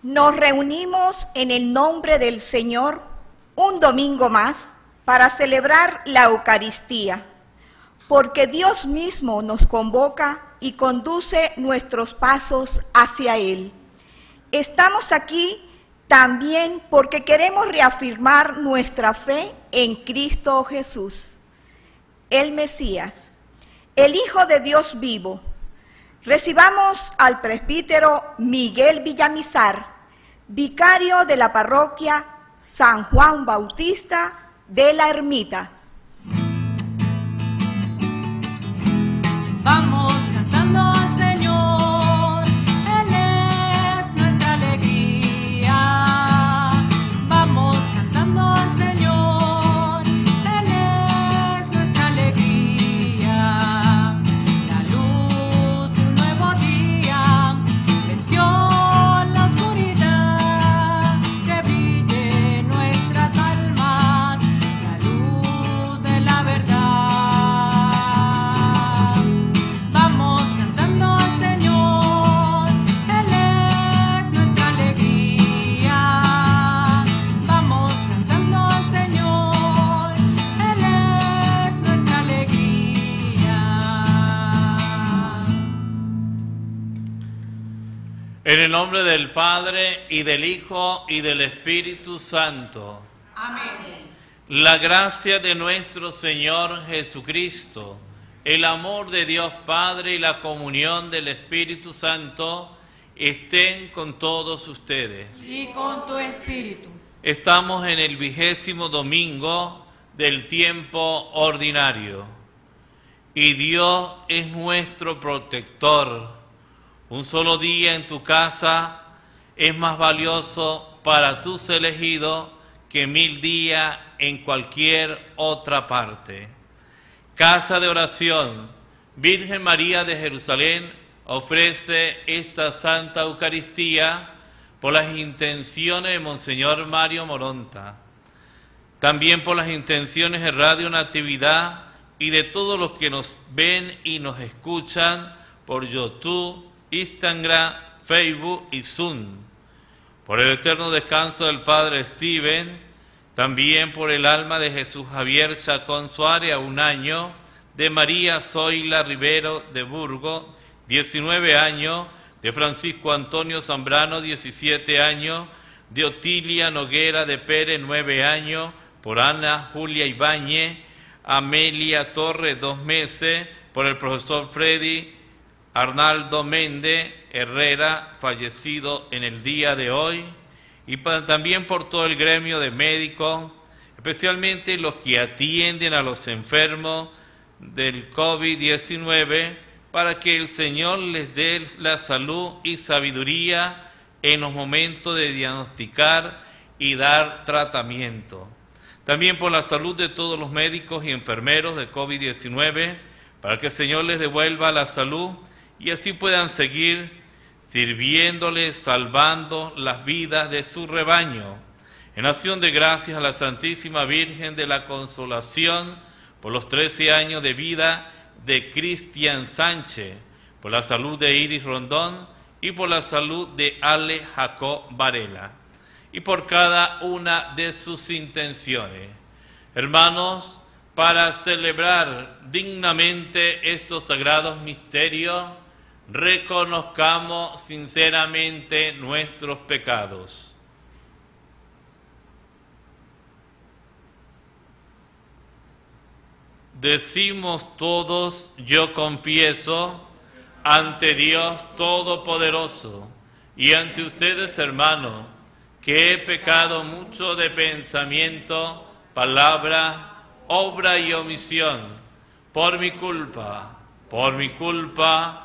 Nos reunimos en el nombre del Señor un domingo más para celebrar la Eucaristía, porque Dios mismo nos convoca y conduce nuestros pasos hacia Él. Estamos aquí también porque queremos reafirmar nuestra fe en Cristo Jesús, el Mesías, el Hijo de Dios vivo. Recibamos al presbítero Miguel Villamizar, vicario de la parroquia San Juan Bautista de la Ermita. Vamos cantando al Señor, Él es nuestra alegría. Vamos cantando al Señor, Él es nuestra alegría. La luz de un nuevo día venció la oscuridad, que brille en nuestras almas la luz de la verdad. Vamos cantando al Señor, Él es nuestra alegría. En el nombre del Padre, y del Hijo, y del Espíritu Santo. Amén. La gracia de nuestro Señor Jesucristo, el amor de Dios Padre y la comunión del Espíritu Santo estén con todos ustedes. Y con tu espíritu. Estamos en el 20º domingo del tiempo ordinario. Y Dios es nuestro protector. Un solo día en tu casa es más valioso para tus elegidos que 1000 días en cualquier otra parte. Casa de Oración Virgen María de Jerusalén ofrece esta Santa Eucaristía por las intenciones de Monseñor Mario Moronta, también por las intenciones de Radio Natividad y de todos los que nos ven y nos escuchan por YouTube, Instagram, Facebook y Zoom, por el eterno descanso del Padre Steven, también por el alma de Jesús Javier Chacón Suárez a 1 año, de María Zoila Rivero de Burgo, 19 años, de Francisco Antonio Zambrano, 17 años, de Otilia Noguera de Pérez, 9 años, por Ana Julia Ibáñez, Amelia Torres, 2 meses, por el profesor Freddy Arnaldo Méndez Herrera, fallecido en el día de hoy, y también por todo el gremio de médicos, especialmente los que atienden a los enfermos del COVID-19, para que el Señor les dé la salud y sabiduría en los momentos de diagnosticar y dar tratamiento. También por la salud de todos los médicos y enfermeros de COVID-19, para que el Señor les devuelva la salud y así puedan seguir sirviéndole, salvando las vidas de su rebaño. En acción de gracias a la Santísima Virgen de la Consolación por los 13 años de vida de Cristian Sánchez, por la salud de Iris Rondón y por la salud de Ale Jacob Varela, y por cada una de sus intenciones. Hermanos, para celebrar dignamente estos sagrados misterios, reconozcamos sinceramente nuestros pecados. Decimos todos: yo confieso ante Dios Todopoderoso y ante ustedes, hermanos, que he pecado mucho de pensamiento, palabra, obra y omisión, por mi culpa, por mi culpa,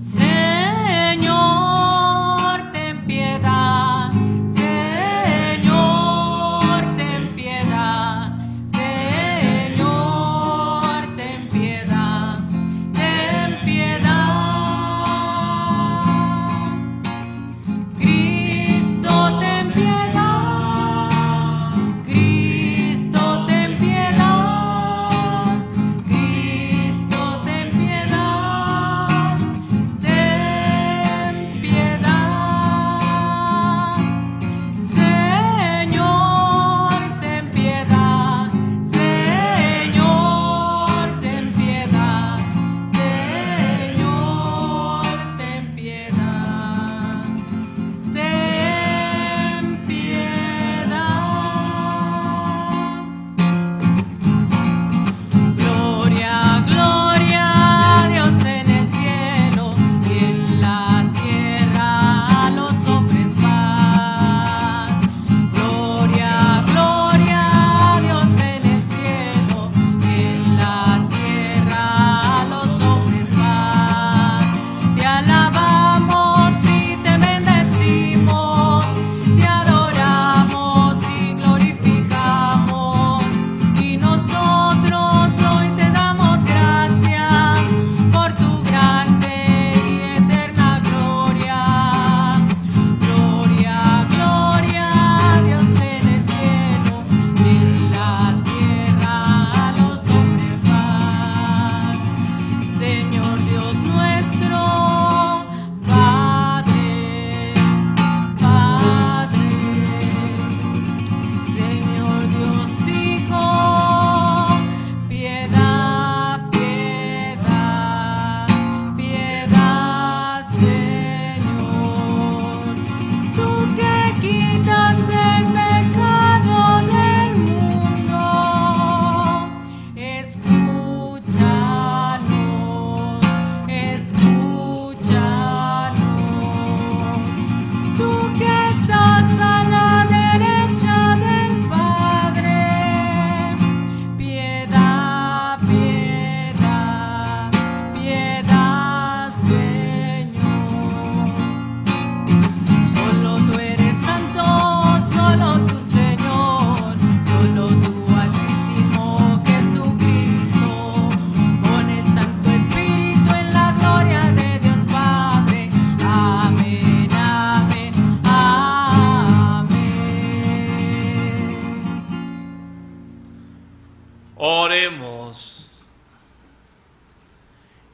Señor, ten piedad.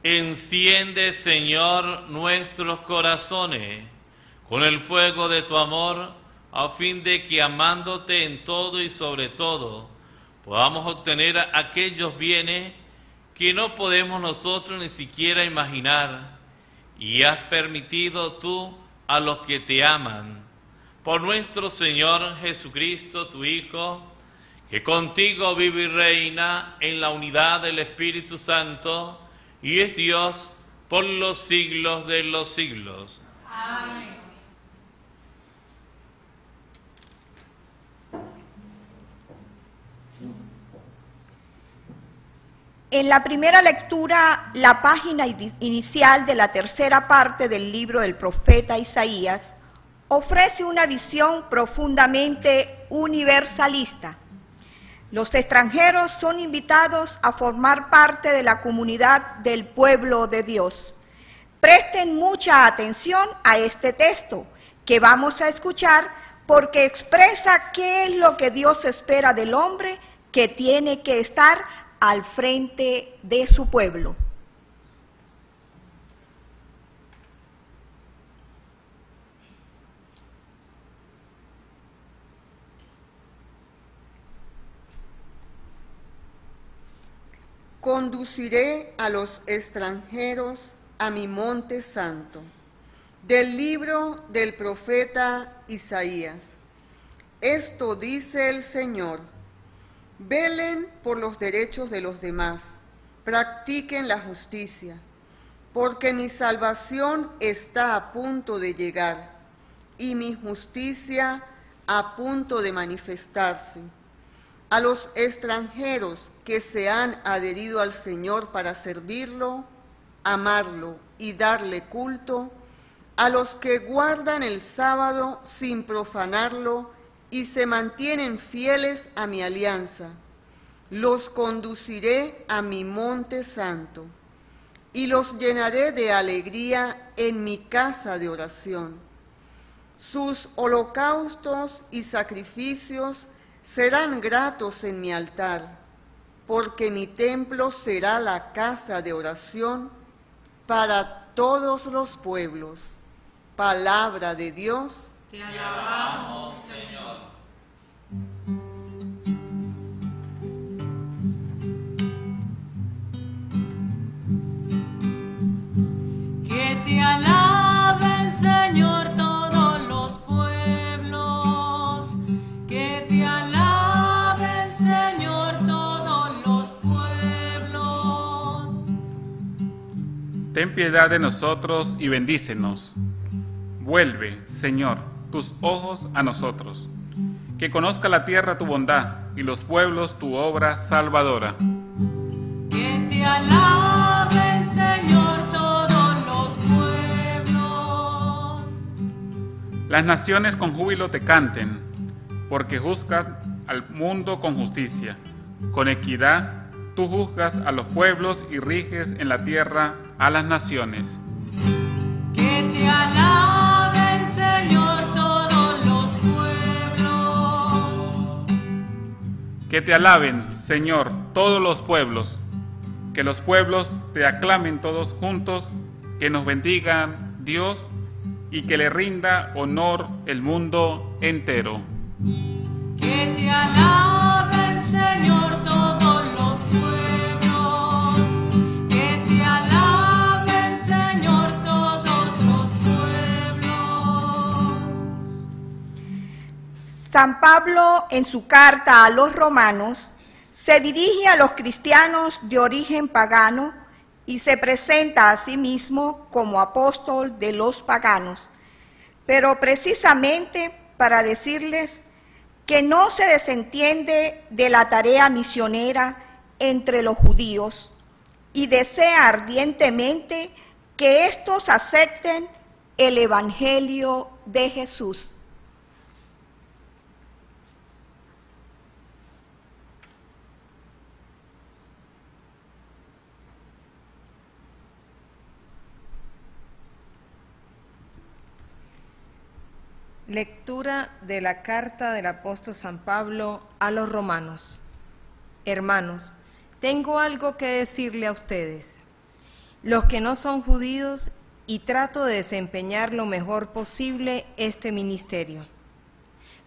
Enciende, Señor, nuestros corazones con el fuego de tu amor, a fin de que, amándote en todo y sobre todo, podamos obtener aquellos bienes que no podemos nosotros ni siquiera imaginar, y has permitido tú a los que te aman. Por nuestro Señor Jesucristo, tu Hijo, que contigo vive y reina en la unidad del Espíritu Santo, y es Dios por los siglos de los siglos. Amén. En la primera lectura, la página inicial de la tercera parte del libro del profeta Isaías ofrece una visión profundamente universalista. Los extranjeros son invitados a formar parte de la comunidad del pueblo de Dios. Presten mucha atención a este texto que vamos a escuchar, porque expresa qué es lo que Dios espera del hombre que tiene que estar al frente de su pueblo. Conduciré a los extranjeros a mi monte santo. del libro del profeta Isaías. Esto dice el Señor: velen por los derechos de los demás, practiquen la justicia, porque mi salvación está a punto de llegar y mi justicia a punto de manifestarse. A los extranjeros que se han adherido al Señor para servirlo, amarlo y darle culto, a los que guardan el sábado sin profanarlo y se mantienen fieles a mi alianza, los conduciré a mi monte santo y los llenaré de alegría en mi casa de oración. Sus holocaustos y sacrificios serán gratos en mi altar, porque mi templo será la casa de oración para todos los pueblos. Palabra de Dios. Te alabamos, Señor. Que te alaben, Señor, todos los pueblos. Que te alaben, Señor, todos los pueblos. Ten piedad de nosotros y bendícenos. Vuelve, Señor, tus ojos a nosotros, que conozca la tierra tu bondad y los pueblos tu obra salvadora. Que te alaben, Señor, todos los pueblos. Las naciones con júbilo te canten, porque juzgan al mundo con justicia. Con equidad tú juzgas a los pueblos y riges en la tierra a las naciones. Que te alaben, Señor, que te alaben, Señor, todos los pueblos, que los pueblos te aclamen todos juntos, que nos bendiga Dios y que le rinda honor el mundo entero. Que te alaben, Señor, todos los pueblos, que te alaben, Señor, todos los pueblos. San Pablo, en su carta a los romanos, se dirige a los cristianos de origen pagano y se presenta a sí mismo como apóstol de los paganos, pero precisamente para decirles que no se desentiende de la tarea misionera entre los judíos y desea ardientemente que estos acepten el Evangelio de Jesús. Lectura de la carta del apóstol San Pablo a los romanos. Hermanos, tengo algo que decirle a ustedes, los que no son judíos, y trato de desempeñar lo mejor posible este ministerio.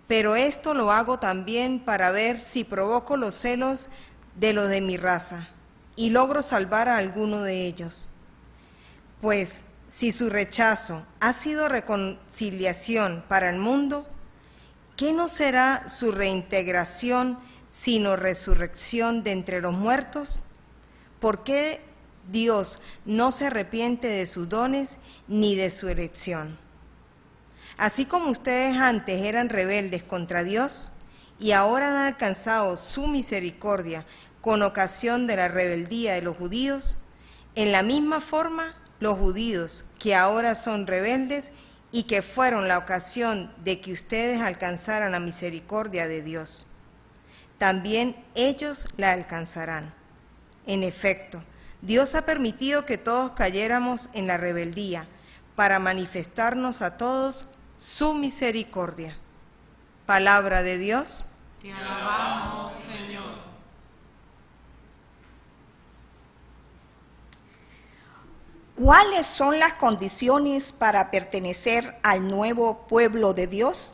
Pero esto lo hago también para ver si provoco los celos de los de mi raza y logro salvar a alguno de ellos. Pues, si su rechazo ha sido reconciliación para el mundo, ¿qué no será su reintegración sino resurrección de entre los muertos? ¿Por qué Dios no se arrepiente de sus dones ni de su elección? Así como ustedes antes eran rebeldes contra Dios y ahora han alcanzado su misericordia con ocasión de la rebeldía de los judíos, en la misma forma, los judíos que ahora son rebeldes y que fueron la ocasión de que ustedes alcanzaran la misericordia de Dios, también ellos la alcanzarán. En efecto, Dios ha permitido que todos cayéramos en la rebeldía para manifestarnos a todos su misericordia. Palabra de Dios. Te alabamos, Señor. ¿Cuáles son las condiciones para pertenecer al nuevo pueblo de Dios?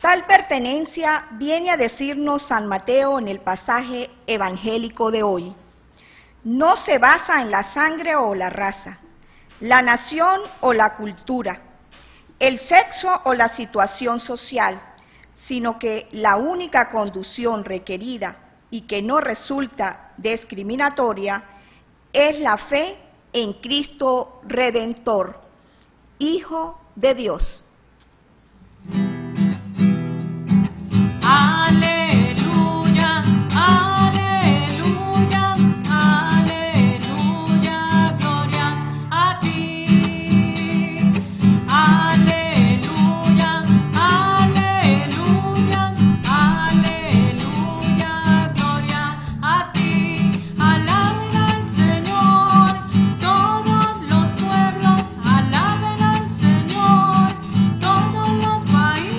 Tal pertenencia viene a decirnos San Mateo en el pasaje evangélico de hoy. No se basa en la sangre o la raza, la nación o la cultura, el sexo o la situación social, sino que la única conducción requerida y que no resulta discriminatoria es la fe en Cristo Redentor, Hijo de Dios. Aleluya, aleluya, aleluya, gloria a ti. Aleluya, aleluya, aleluya, gloria a ti. Alaben al Señor todos los pueblos, alaben al Señor todos los países.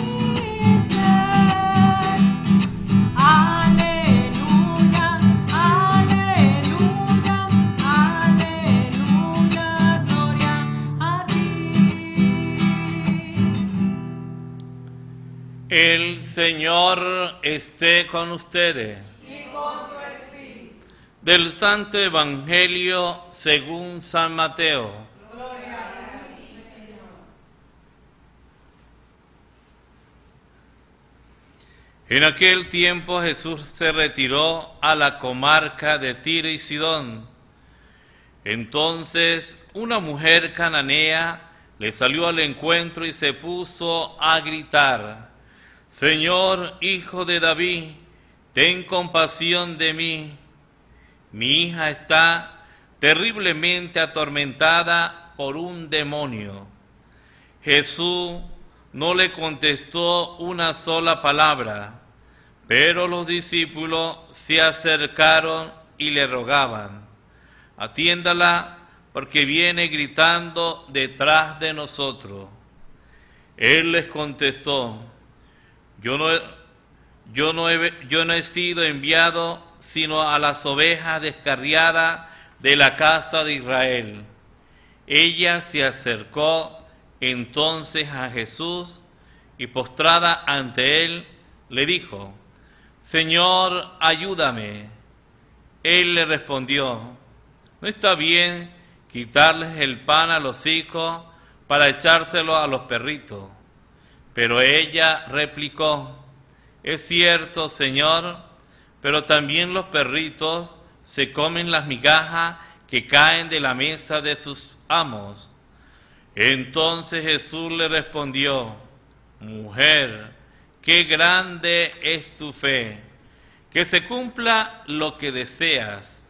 El Señor esté con ustedes. Y con tu espíritu. Del Santo Evangelio según San Mateo. Gloria a ti, Señor. En aquel tiempo Jesús se retiró a la comarca de Tiro y Sidón. Entonces una mujer cananea le salió al encuentro y se puso a gritar: Señor, Hijo de David, ten compasión de mí. Mi hija está terriblemente atormentada por un demonio. Jesús no le contestó una sola palabra, pero los discípulos se acercaron y le rogaban: Atiéndala, porque viene gritando detrás de nosotros. Él les contestó: Yo no he sido enviado sino a las ovejas descarriadas de la casa de Israel. Ella se acercó entonces a Jesús y postrada ante él le dijo: Señor, ayúdame. Él le respondió: ¿No está bien quitarles el pan a los hijos para echárselo a los perritos? Pero ella replicó: Es cierto, Señor, pero también los perritos se comen las migajas que caen de la mesa de sus amos. Entonces Jesús le respondió: Mujer, qué grande es tu fe, que se cumpla lo que deseas.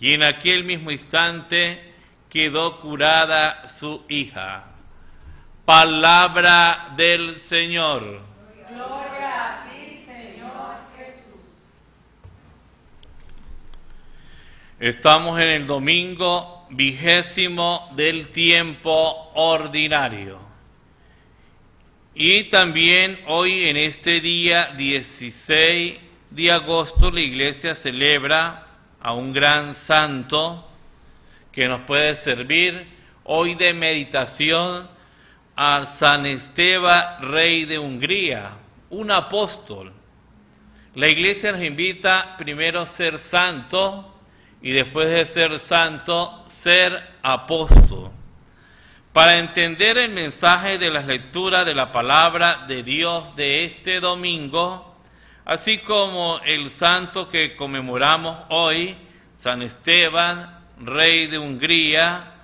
Y en aquel mismo instante quedó curada su hija. Palabra del Señor. Gloria a ti, Señor Jesús. Estamos en el domingo 20º del tiempo ordinario. Y también hoy, en este día 16 de agosto, la Iglesia celebra a un gran santo que nos puede servir hoy de meditación, a San Esteban, rey de Hungría, un apóstol. La Iglesia nos invita primero a ser santo y después de ser santo, ser apóstol. Para entender el mensaje de las lecturas de la palabra de Dios de este domingo, así como el santo que conmemoramos hoy, San Esteban, rey de Hungría,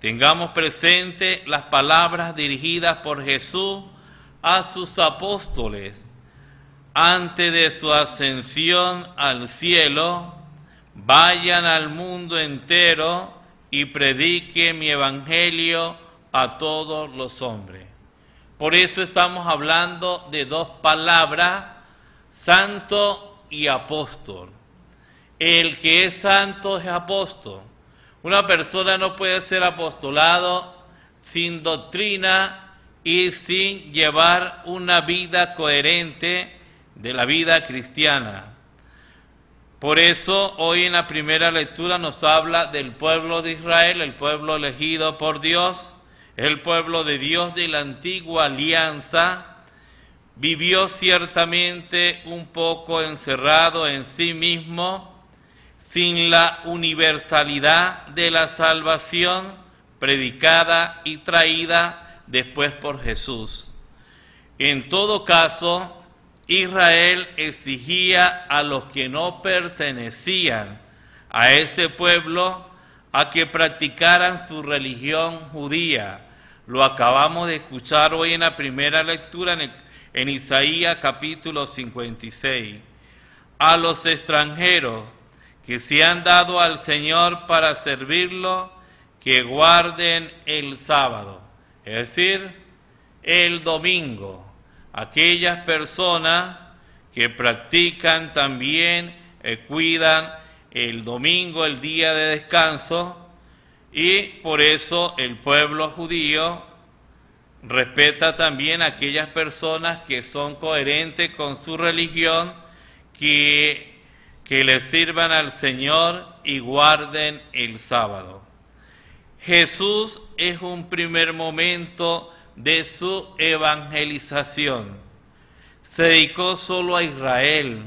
tengamos presente las palabras dirigidas por Jesús a sus apóstoles antes de su ascensión al cielo: Vayan al mundo entero y prediquen mi evangelio a todos los hombres. Por eso estamos hablando de dos palabras: santo y apóstol. El que es santo es apóstol. Una persona no puede ser apostolado sin doctrina y sin llevar una vida coherente de la vida cristiana. Por eso hoy en la primera lectura nos habla del pueblo de Israel, el pueblo elegido por Dios, el pueblo de Dios de la antigua alianza. Vivió ciertamente un poco encerrado en sí mismo, sin la universalidad de la salvación predicada y traída después por Jesús. En todo caso, Israel exigía a los que no pertenecían a ese pueblo a que practicaran su religión judía. Lo acabamos de escuchar hoy en la primera lectura en Isaías capítulo 56. A los extranjeros que se han dado al Señor para servirlo, que guarden el sábado, es decir, el domingo. Aquellas personas que practican también, cuidan el domingo, el día de descanso, y por eso el pueblo judío respeta también a aquellas personas que son coherentes con su religión, que le sirvan al Señor y guarden el sábado. Jesús es un primer momento de su evangelización. Se dedicó solo a Israel,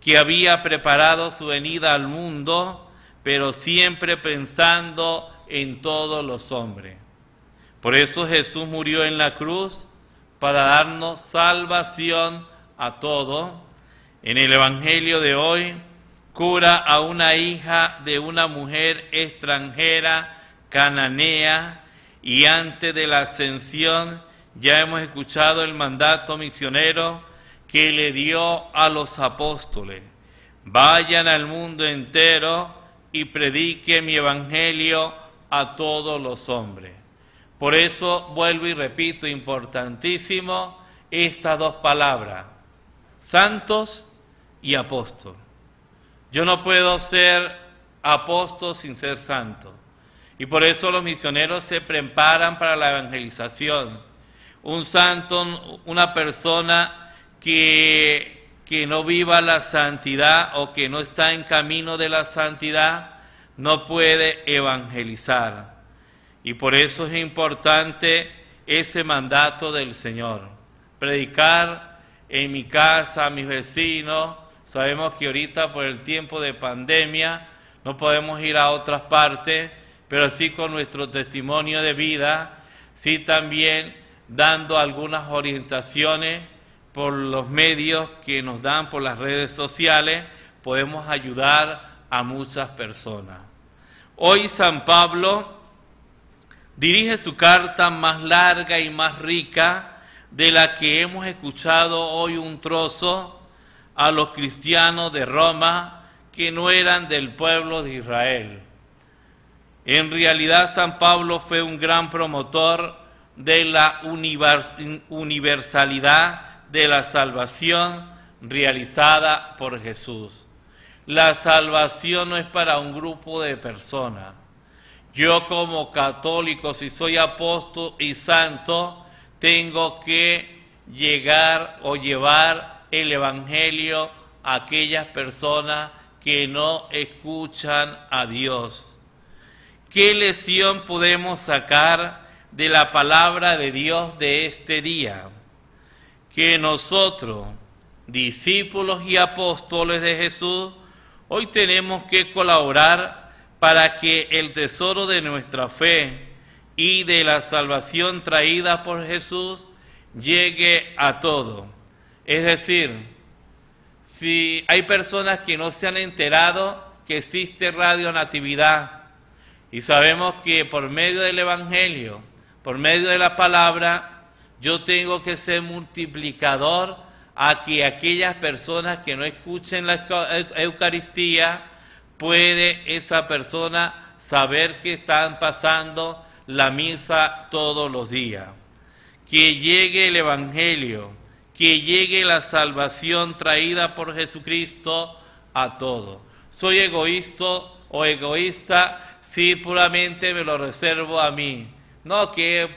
que había preparado su venida al mundo, pero siempre pensando en todos los hombres. Por eso Jesús murió en la cruz, para darnos salvación a todos. En el Evangelio de hoy, cura a una hija de una mujer extranjera, cananea, y antes de la ascensión ya hemos escuchado el mandato misionero que le dio a los apóstoles. Vayan al mundo entero y prediquen mi evangelio a todos los hombres. Por eso vuelvo y repito, importantísimo, estas dos palabras, santos y apóstol. Yo no puedo ser apóstol sin ser santo. Y por eso los misioneros se preparan para la evangelización. Un santo, una persona que no viva la santidad o que no está en camino de la santidad, no puede evangelizar. Y por eso es importante ese mandato del Señor. Predicar en mi casa, a mis vecinos. Sabemos que ahorita por el tiempo de pandemia no podemos ir a otras partes, pero sí con nuestro testimonio de vida, sí también dando algunas orientaciones por los medios que nos dan, por las redes sociales, podemos ayudar a muchas personas. Hoy San Pablo dirige su carta más larga y más rica, de la que hemos escuchado hoy un trozo, a los cristianos de Roma que no eran del pueblo de Israel. En realidad, San Pablo fue un gran promotor de la universalidad de la salvación realizada por Jesús. La salvación no es para un grupo de personas. Yo como católico, si soy apóstol y santo, tengo que llegar o llevar el evangelio a aquellas personas que no escuchan a Dios. ¿Qué lección podemos sacar de la palabra de Dios de este día? Que nosotros, discípulos y apóstoles de Jesús, hoy tenemos que colaborar para que el tesoro de nuestra fe y de la salvación traída por Jesús llegue a todos. Es decir, si hay personas que no se han enterado que existe Radio Natividad, y sabemos que por medio del Evangelio, por medio de la palabra, yo tengo que ser multiplicador a que aquellas personas que no escuchen la Eucaristía, puede esa persona saber que están pasando la misa todos los días. Que llegue el Evangelio, que llegue la salvación traída por Jesucristo a todos. Soy egoísta o egoísta, sí, puramente me lo reservo a mí. No, ¿qué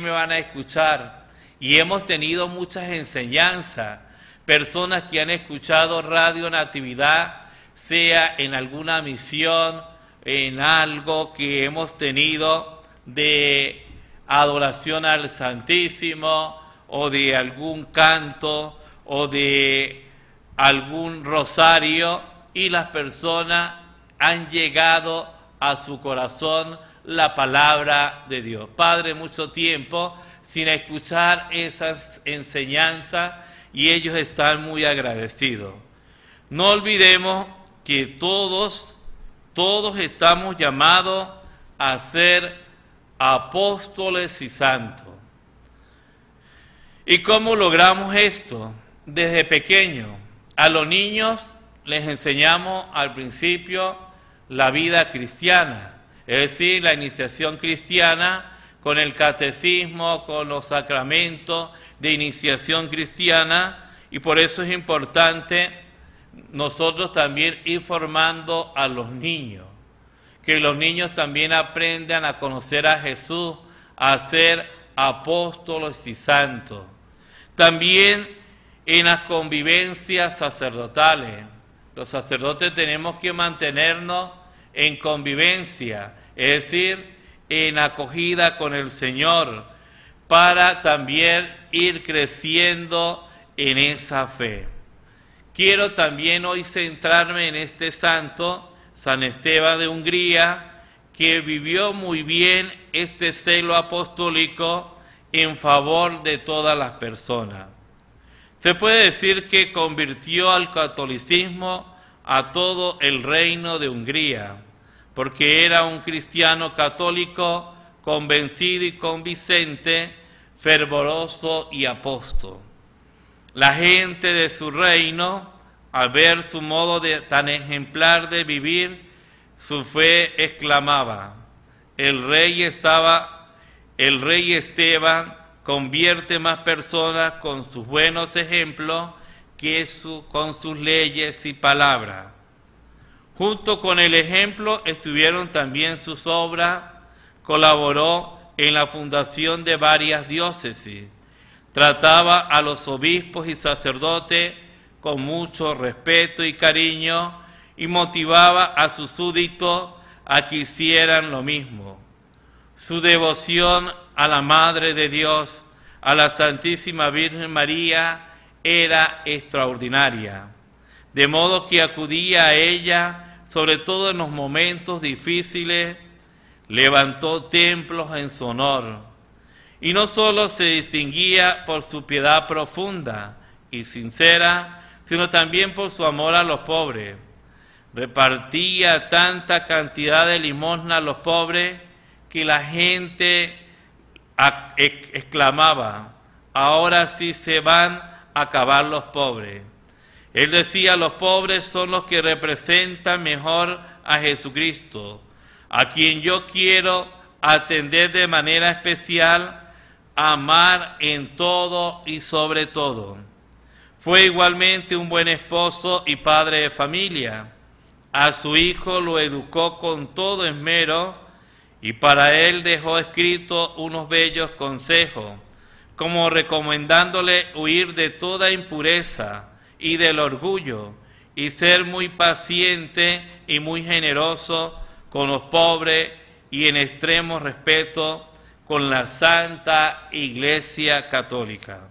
me van a escuchar? Y hemos tenido muchas enseñanzas. Personas que han escuchado Radio Natividad, sea en alguna misión, en algo que hemos tenido de adoración al Santísimo, o de algún canto, o de algún rosario, y las personas han llegado a su corazón la palabra de Dios. Padre, mucho tiempo sin escuchar esas enseñanzas y ellos están muy agradecidos. No olvidemos que todos estamos llamados a ser apóstoles y santos. ¿Y cómo logramos esto? Desde pequeños, a los niños les enseñamos al principio la vida cristiana, es decir, la iniciación cristiana con el catecismo, con los sacramentos de iniciación cristiana, y por eso es importante nosotros también ir formando a los niños, que los niños también aprendan a conocer a Jesús, a ser apóstoles y santos. También en las convivencias sacerdotales, los sacerdotes tenemos que mantenernos en convivencia, es decir, en acogida con el Señor, para también ir creciendo en esa fe. Quiero también hoy centrarme en este santo, San Esteban de Hungría, que vivió muy bien este celo apostólico en favor de todas las personas. Se puede decir que convirtió al catolicismo a todo el reino de Hungría, porque era un cristiano católico convencido y convincente, fervoroso y apóstol. La gente de su reino, al ver su modo tan ejemplar de vivir, su fe exclamaba: el rey Esteban convierte más personas con sus buenos ejemplos que con sus leyes y palabras. Junto con el ejemplo estuvieron también sus obras. Colaboró en la fundación de varias diócesis. Trataba a los obispos y sacerdotes con mucho respeto y cariño y motivaba a sus súbditos a que hicieran lo mismo. Su devoción a la Madre de Dios, a la Santísima Virgen María, era extraordinaria, de modo que acudía a ella, sobre todo en los momentos difíciles. Levantó templos en su honor, y no solo se distinguía por su piedad profunda y sincera, sino también por su amor a los pobres. Repartía tanta cantidad de limosna a los pobres que la gente exclamaba: ahora sí se van a acabar los pobres. Él decía: los pobres son los que representan mejor a Jesucristo, a quien yo quiero atender de manera especial, amar en todo y sobre todo. Fue igualmente un buen esposo y padre de familia. A su hijo lo educó con todo esmero, y para él dejó escrito unos bellos consejos, como recomendándole huir de toda impureza y del orgullo, y ser muy paciente y muy generoso con los pobres, y en extremo respeto con la Santa Iglesia Católica.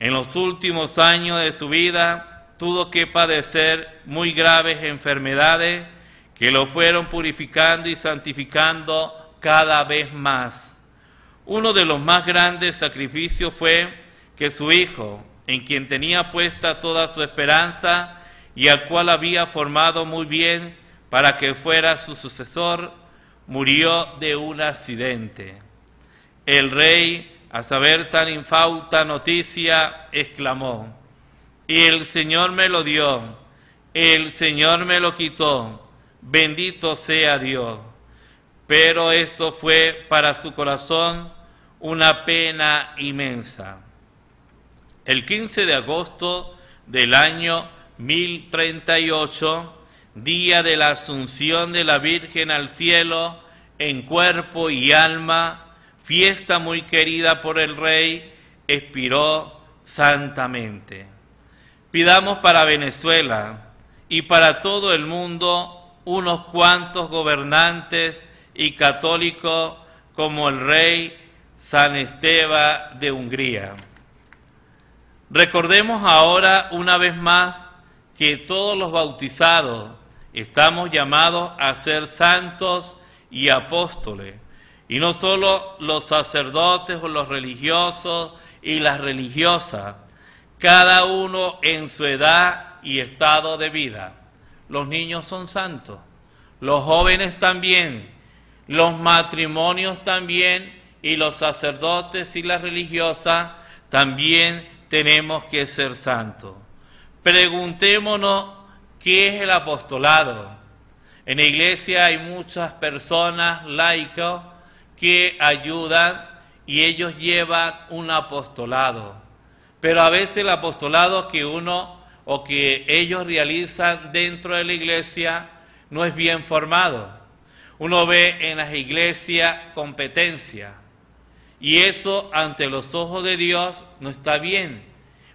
En los últimos años de su vida tuvo que padecer muy graves enfermedades, que lo fueron purificando y santificando cada vez más. Uno de los más grandes sacrificios fue que su hijo, en quien tenía puesta toda su esperanza y al cual había formado muy bien para que fuera su sucesor, murió de un accidente. El rey, al saber tan infausta noticia, exclamó: el Señor me lo dio, el Señor me lo quitó, bendito sea Dios. Pero esto fue para su corazón una pena inmensa. El 15 de agosto del año 1038, día de la Asunción de la Virgen al cielo en cuerpo y alma, fiesta muy querida por el rey, expiró santamente. Pidamos para Venezuela y para todo el mundo unos cuantos gobernantes y católicos como el rey San Esteban de Hungría. Recordemos ahora una vez más que todos los bautizados estamos llamados a ser santos y apóstoles, Y no solo los sacerdotes o los religiosos y las religiosas, cada uno en su edad y estado de vida. Los niños son santos, los jóvenes también, los matrimonios también, y los sacerdotes y las religiosas también tenemos que ser santos. Preguntémonos qué es el apostolado. En la iglesia hay muchas personas laicas que ayudan y ellos llevan un apostolado. Pero a veces el apostolado que uno o que ellos realizan dentro de la iglesia no es bien formado. Uno ve en las iglesias competencia y eso ante los ojos de Dios no está bien.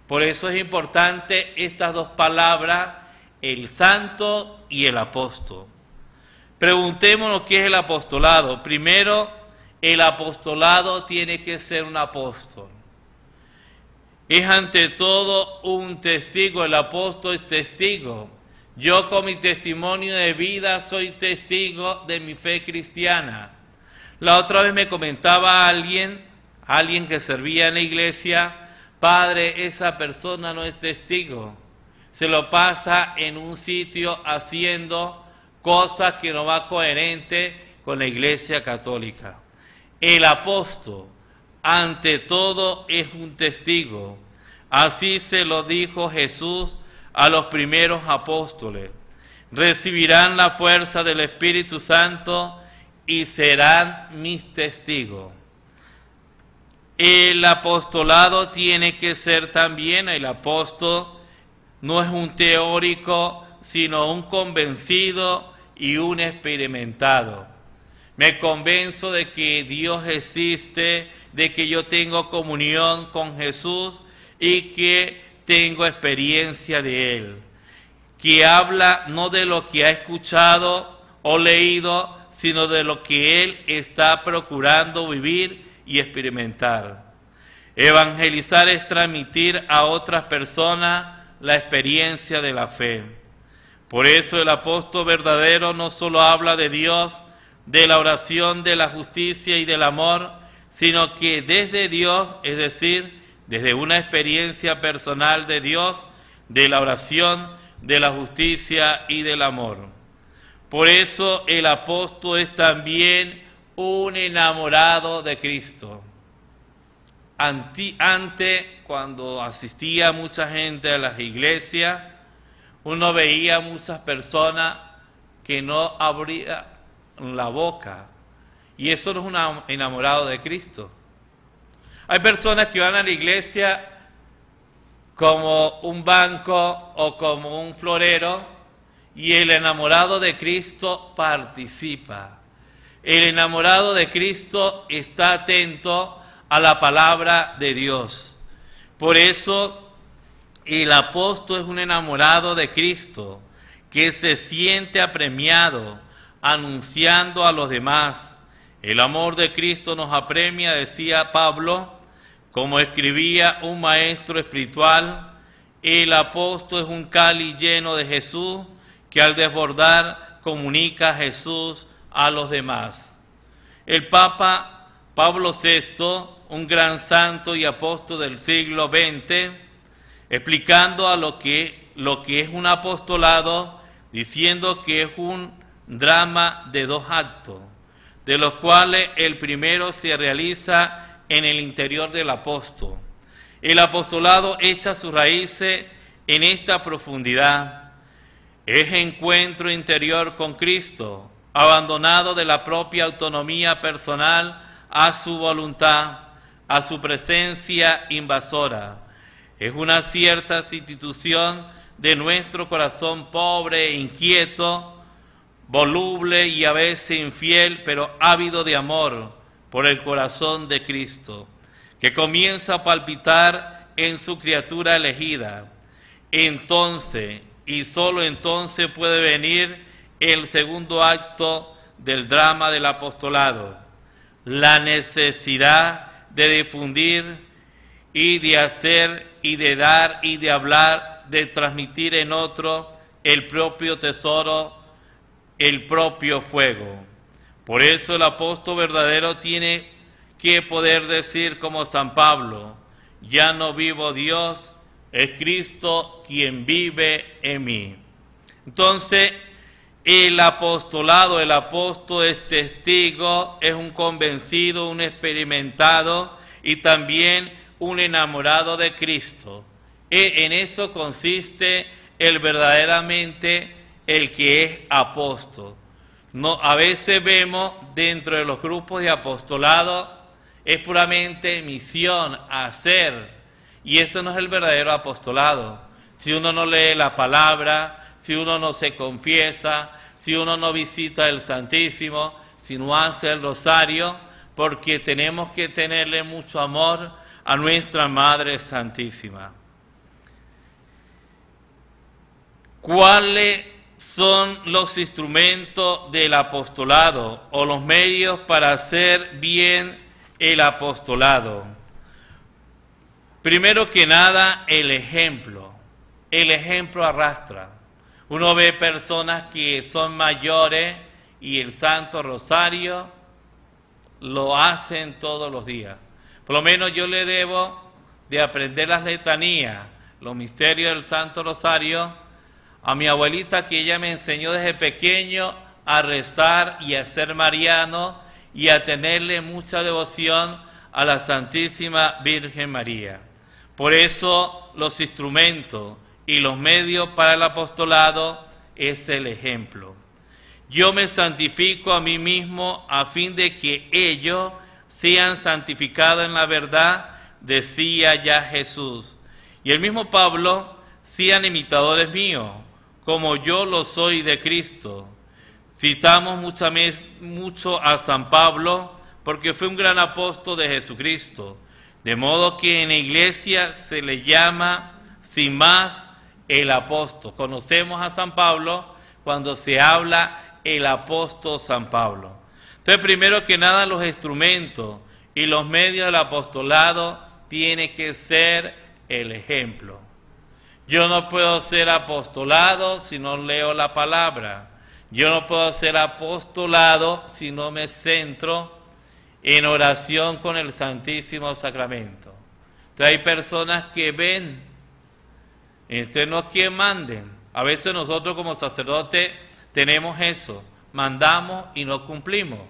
Por eso es importante estas dos palabras, el santo y el apóstol. Preguntémonos qué es el apostolado. Primero, el apostolado tiene que ser un apóstol. Es ante todo un testigo, el apóstol es testigo. Yo con mi testimonio de vida soy testigo de mi fe cristiana. La otra vez me comentaba alguien que servía en la iglesia, padre, esa persona no es testigo. Se lo pasa en un sitio haciendo cosas que no va coherente con la iglesia católica. El apóstol, ante todo, es un testigo. Así se lo dijo Jesús a los primeros apóstoles. Recibirán la fuerza del Espíritu Santo y serán mis testigos. El apostolado tiene que ser también, el apóstol no es un teórico, sino un convencido y un experimentado. Me convenzo de que Dios existe, de que yo tengo comunión con Jesús y que tengo experiencia de Él. Que habla no de lo que ha escuchado o leído, sino de lo que Él está procurando vivir y experimentar. Evangelizar es transmitir a otras personas la experiencia de la fe. Por eso el apóstol verdadero no solo habla de Dios, de la oración, de la justicia y del amor, sino que desde Dios, es decir, desde una experiencia personal de Dios, de la oración, de la justicia y del amor. Por eso el apóstol es también un enamorado de Cristo. Antes, cuando asistía mucha gente a las iglesias, uno veía muchas personas que no abrían la boca. Y eso no es un enamorado de Cristo. Hay personas que van a la iglesia como un banco o como un florero y el enamorado de Cristo participa. El enamorado de Cristo está atento a la palabra de Dios. Por eso el apóstol es un enamorado de Cristo, que se siente apremiado, anunciando a los demás. El amor de Cristo nos apremia, decía Pablo, como escribía un maestro espiritual. El apóstol es un cáliz lleno de Jesús, que al desbordar comunica a Jesús a los demás. El Papa Pablo VI, un gran santo y apóstol del siglo XX, explicando a lo que es un apostolado, diciendo que es un drama de dos actos, de los cuales el primero se realiza en el interior del apóstol. El apostolado echa sus raíces en esta profundidad. Es encuentro interior con Cristo, abandonado de la propia autonomía personal a su voluntad, a su presencia invasora. Es una cierta institución de nuestro corazón pobre, inquieto, voluble y a veces infiel, pero ávido de amor por el corazón de Cristo, que comienza a palpitar en su criatura elegida. Entonces, y solo entonces, puede venir el segundo acto del drama del apostolado, la necesidad de difundir y de hacer y de dar y de hablar, de transmitir en otro el propio tesoro, el propio fuego. Por eso el apóstol verdadero tiene que poder decir como San Pablo: ya no vivo Dios, es Cristo quien vive en mí. Entonces, el apostolado, el apóstol es testigo, es un convencido, un experimentado y también un enamorado de Cristo. En eso consiste el verdaderamente el que es apóstol. No, a veces vemos dentro de los grupos de apostolado es puramente misión, hacer, y eso no es el verdadero apostolado. Si uno no lee la palabra, si uno no se confiesa, si uno no visita el Santísimo, si no hace el rosario, porque tenemos que tenerle mucho amor a nuestra Madre Santísima. ¿Cuáles son los instrumentos del apostolado o los medios para hacer bien el apostolado? Primero que nada, el ejemplo. El ejemplo arrastra. Uno ve personas que son mayores y el Santo Rosario lo hacen todos los días. Por lo menos yo le debo de aprender las letanías, los misterios del Santo Rosario, a mi abuelita, que ella me enseñó desde pequeño a rezar y a ser mariano y a tenerle mucha devoción a la Santísima Virgen María. Por eso los instrumentos y los medios para el apostolado es el ejemplo. Yo me santifico a mí mismo a fin de que ellos sean santificados en la verdad, decía ya Jesús. Y el mismo Pablo: sean imitadores míos, como yo lo soy de Cristo. Citamos mucho a San Pablo porque fue un gran apóstol de Jesucristo, de modo que en la iglesia se le llama, sin más, el apóstol. Conocemos a San Pablo cuando se habla el apóstol San Pablo. Entonces, primero que nada, los instrumentos y los medios del apostolado tiene que ser el ejemplo. Yo no puedo ser apostolado si no leo la palabra. Yo no puedo ser apostolado si no me centro en oración con el Santísimo Sacramento. Entonces hay personas que ven, entonces no es que manden. A veces nosotros como sacerdotes tenemos eso, mandamos y no cumplimos.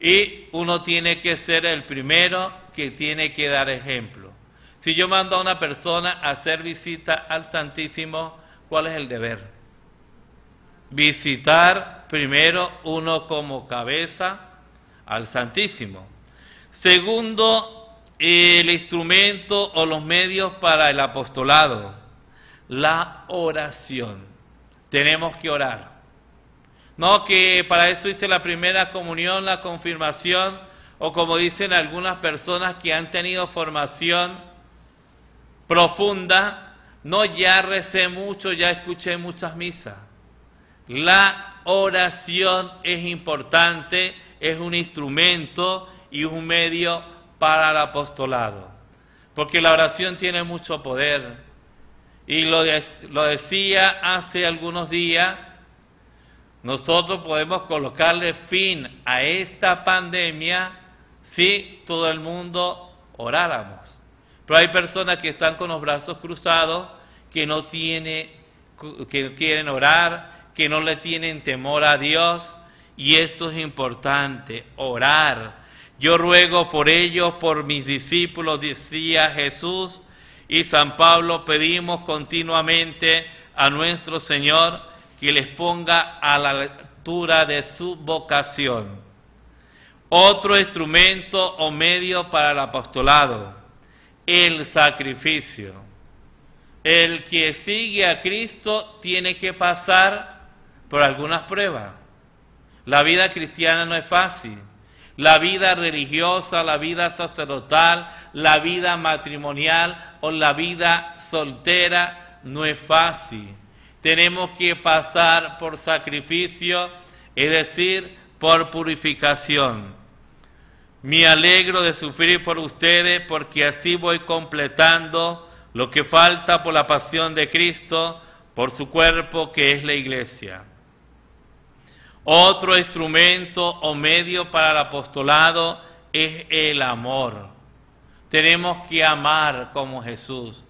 Y uno tiene que ser el primero que tiene que dar ejemplo. Si yo mando a una persona a hacer visita al Santísimo, ¿cuál es el deber? Visitar primero uno como cabeza al Santísimo. Segundo, el instrumento o los medios para el apostolado, la oración. Tenemos que orar. No que para eso hice la primera comunión, la confirmación, o como dicen algunas personas que han tenido formación profunda: no, ya recé mucho, ya escuché muchas misas. La oración es importante, es un instrumento y un medio para el apostolado, porque la oración tiene mucho poder. Y lo decía hace algunos días, nosotros podemos colocarle fin a esta pandemia si todo el mundo oráramos. Pero hay personas que están con los brazos cruzados, que no tienen, que quieren orar, que no le tienen temor a Dios, y esto es importante, orar. Yo ruego por ellos, por mis discípulos, decía Jesús, y San Pablo. Pedimos continuamente a nuestro Señor que les ponga a la altura de su vocación. Otro instrumento o medio para el apostolado, el sacrificio. El que sigue a Cristo tiene que pasar por algunas pruebas. La vida cristiana no es fácil. La vida religiosa, la vida sacerdotal, la vida matrimonial o la vida soltera no es fácil. Tenemos que pasar por sacrificio, es decir, por purificación. Me alegro de sufrir por ustedes, porque así voy completando lo que falta por la pasión de Cristo, por su cuerpo que es la Iglesia. Otro instrumento o medio para el apostolado es el amor. Tenemos que amar como Jesús.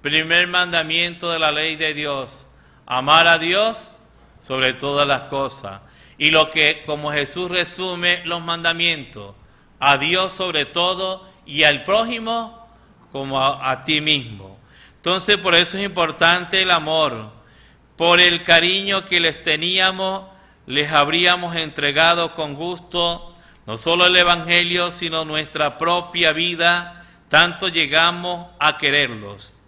Primer mandamiento de la ley de Dios, amar a Dios sobre todas las cosas. Y lo que, como Jesús resume los mandamientos, a Dios sobre todo y al prójimo como a ti mismo. Entonces, por eso es importante el amor. Por el cariño que les teníamos, les habríamos entregado con gusto no solo el Evangelio, sino nuestra propia vida, tanto llegamos a quererlos.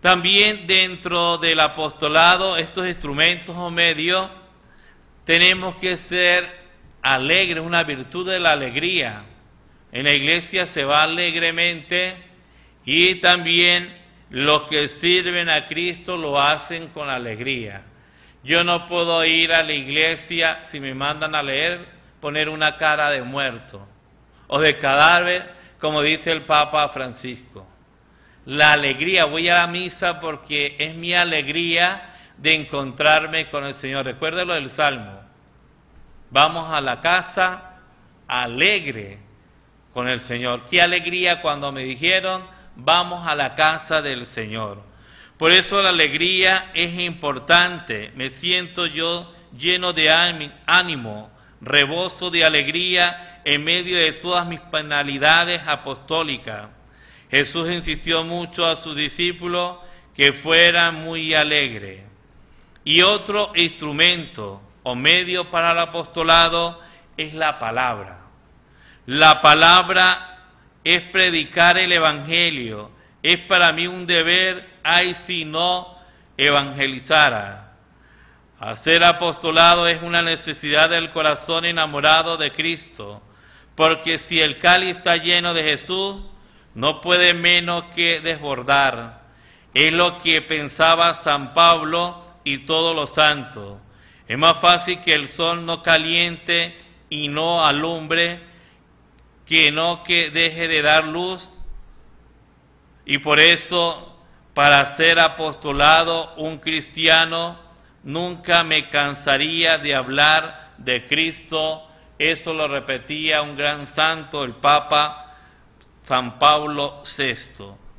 También dentro del apostolado, estos instrumentos o medios, tenemos que ser alegres, una virtud de la alegría. En la iglesia se va alegremente y también los que sirven a Cristo lo hacen con alegría. Yo no puedo ir a la iglesia, si me mandan a leer, poner una cara de muerto o de cadáver, como dice el Papa Francisco. La alegría, voy a la misa porque es mi alegría de encontrarme con el Señor. Recuérdelo del Salmo. Vamos a la casa alegre con el Señor. Qué alegría cuando me dijeron, vamos a la casa del Señor. Por eso la alegría es importante. Me siento yo lleno de ánimo, reboso de alegría en medio de todas mis penalidades apostólicas. Jesús insistió mucho a sus discípulos que fueran muy alegres. Y otro instrumento o medio para el apostolado es la palabra. La palabra es predicar el Evangelio. Es para mí un deber, ay si no evangelizara. Hacer apostolado es una necesidad del corazón enamorado de Cristo, porque si el cáliz está lleno de Jesús, no puede menos que desbordar. Es lo que pensaba San Pablo y todos los santos. Es más fácil que el sol no caliente y no alumbre, que no que deje de dar luz. Y por eso, para ser apostolado, un cristiano nunca me cansaría de hablar de Cristo. Eso lo repetía un gran santo, el Papa San Pablo VI.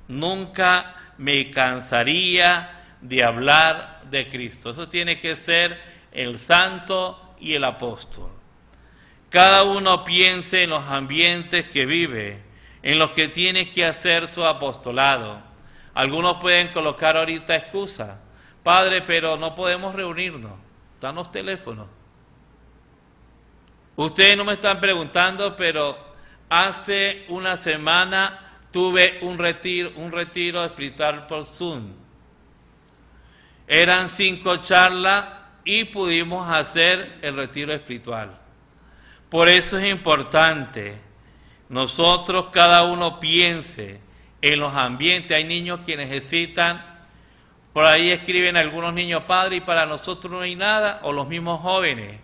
Nunca me cansaría de hablar de Cristo. Eso tiene que ser el santo y el apóstol. Cada uno piense en los ambientes que vive, en los que tiene que hacer su apostolado. Algunos pueden colocar ahorita excusa. Padre, pero no podemos reunirnos. Danos teléfonos. Ustedes no me están preguntando, pero hace una semana tuve un retiro espiritual por Zoom. Eran 5 charlas y pudimos hacer el retiro espiritual. Por eso es importante. Nosotros, cada uno piense en los ambientes. Hay niños que necesitan, por ahí escriben algunos niños, padre, y para nosotros no hay nada, o los mismos jóvenes,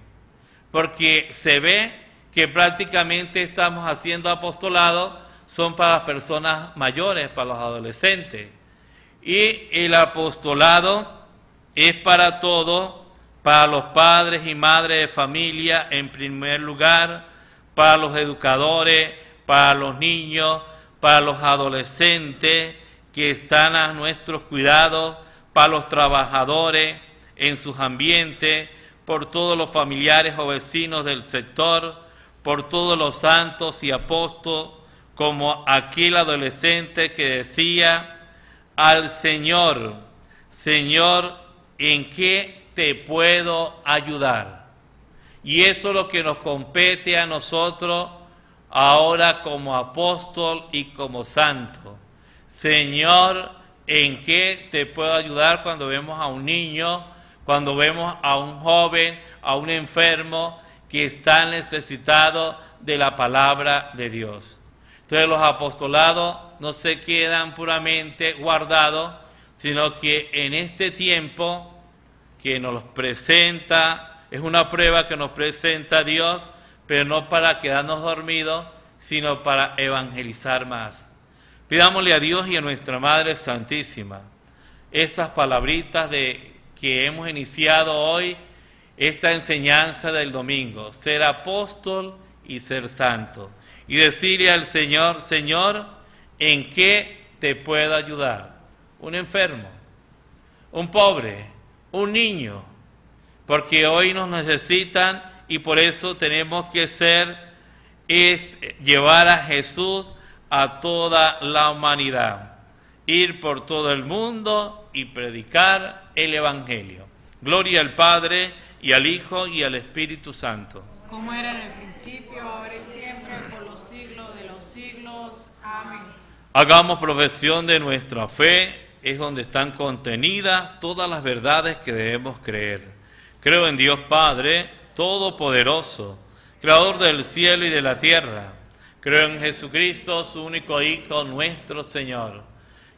porque se ve que prácticamente estamos haciendo apostolado, son para las personas mayores, para los adolescentes. Y el apostolado es para todos, para los padres y madres de familia en primer lugar, para los educadores, para los niños, para los adolescentes que están a nuestros cuidados, para los trabajadores en sus ambientes, por todos los familiares o vecinos del sector, por todos los santos y apóstoles, como aquel adolescente que decía al Señor, Señor, ¿en qué te puedo ayudar? Y eso es lo que nos compete a nosotros ahora como apóstol y como santo. Señor, ¿en qué te puedo ayudar? Cuando vemos a un niño, cuando vemos a un joven, a un enfermo que está necesitado de la palabra de Dios. Entonces los apostolados no se quedan puramente guardados, sino que en este tiempo que nos los presenta, es una prueba que nos presenta Dios, pero no para quedarnos dormidos, sino para evangelizar más. Pidámosle a Dios y a nuestra Madre Santísima esas palabritas que hemos iniciado hoy esta enseñanza del domingo, ser apóstol y ser santo, y decirle al Señor: Señor, ¿en qué te puedo ayudar? Un enfermo, un pobre, un niño, porque hoy nos necesitan y por eso tenemos que llevar a Jesús a toda la humanidad, ir por todo el mundo y predicar el Evangelio. Gloria al Padre, y al Hijo, y al Espíritu Santo. Como era en el principio, ahora y siempre, por los siglos de los siglos. Amén. Hagamos profesión de nuestra fe, es donde están contenidas todas las verdades que debemos creer. Creo en Dios Padre, Todopoderoso, Creador del cielo y de la tierra. Creo en Jesucristo, su único Hijo, nuestro Señor,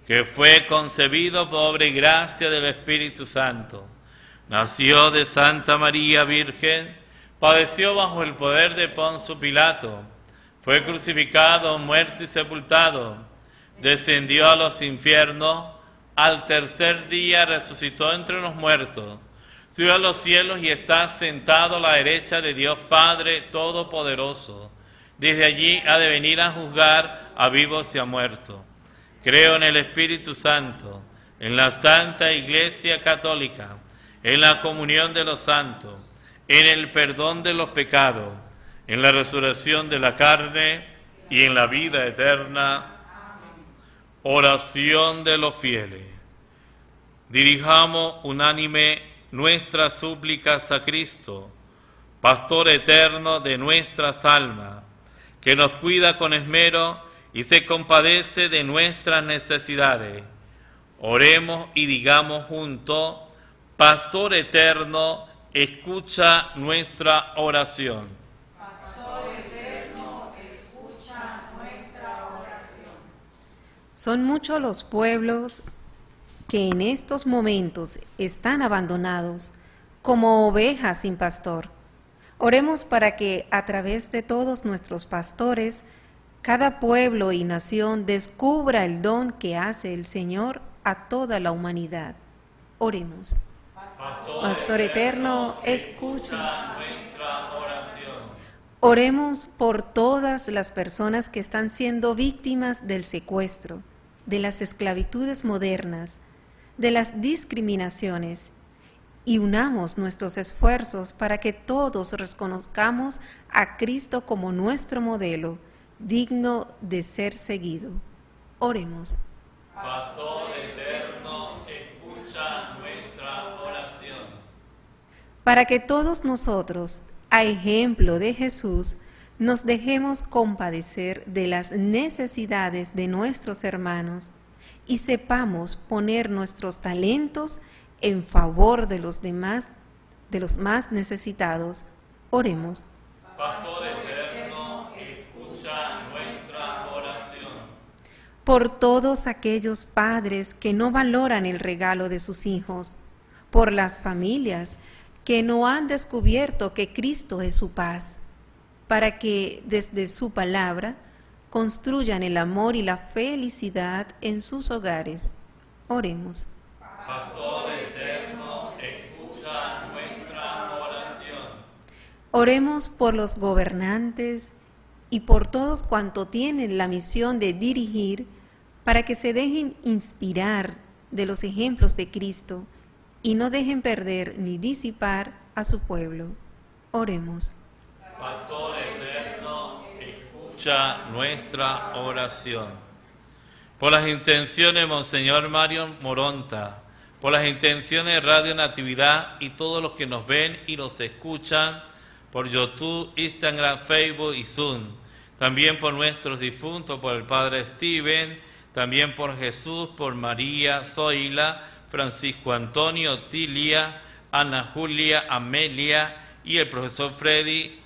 que fue concebido por obra y gracia del Espíritu Santo. Nació de Santa María Virgen, padeció bajo el poder de Poncio Pilato, fue crucificado, muerto y sepultado, descendió a los infiernos, al tercer día resucitó entre los muertos, subió a los cielos y está sentado a la derecha de Dios Padre Todopoderoso. Desde allí ha de venir a juzgar a vivos y a muertos. Creo en el Espíritu Santo, en la Santa Iglesia Católica, en la comunión de los santos, en el perdón de los pecados, en la resurrección de la carne y en la vida eterna. Oración de los fieles. Dirijamos unánime nuestras súplicas a Cristo, pastor eterno de nuestras almas, que nos cuida con esmero y se compadece de nuestras necesidades. Oremos y digamos juntos: Pastor eterno, escucha nuestra oración. Pastor eterno, escucha nuestra oración. Son muchos los pueblos que en estos momentos están abandonados, como ovejas sin pastor. Oremos para que, a través de todos nuestros pastores, cada pueblo y nación descubra el don que hace el Señor a toda la humanidad. Oremos. Pastor eterno, escucha nuestra oración. Oremos por todas las personas que están siendo víctimas del secuestro, de las esclavitudes modernas, de las discriminaciones, y unamos nuestros esfuerzos para que todos reconozcamos a Cristo como nuestro modelo, digno de ser seguido. Oremos. Pastor eterno, escucha nuestra oración. Para que todos nosotros, a ejemplo de Jesús, nos dejemos compadecer de las necesidades de nuestros hermanos y sepamos poner nuestros talentos en favor de los demás, de los más necesitados. Oremos. Pastor eterno, escucha nuestra oración. Por todos aquellos padres que no valoran el regalo de sus hijos, por las familias que no han descubierto que Cristo es su paz, para que desde su palabra construyan el amor y la felicidad en sus hogares. Oremos. Pastor eterno, escucha nuestra oración. Oremos por los gobernantes y por todos cuanto tienen la misión de dirigir, para que se dejen inspirar de los ejemplos de Cristo y no dejen perder ni disipar a su pueblo. Oremos. Pastor eterno, escucha nuestra oración. Por las intenciones de Monseñor Mario Moronta, por las intenciones de Radio Natividad y todos los que nos ven y nos escuchan por YouTube, Instagram, Facebook y Zoom. También por nuestros difuntos, por el Padre Steven, también por Jesús, por María Zoila, Francisco Antonio, Otilia, Ana Julia, Amelia y el profesor Freddy.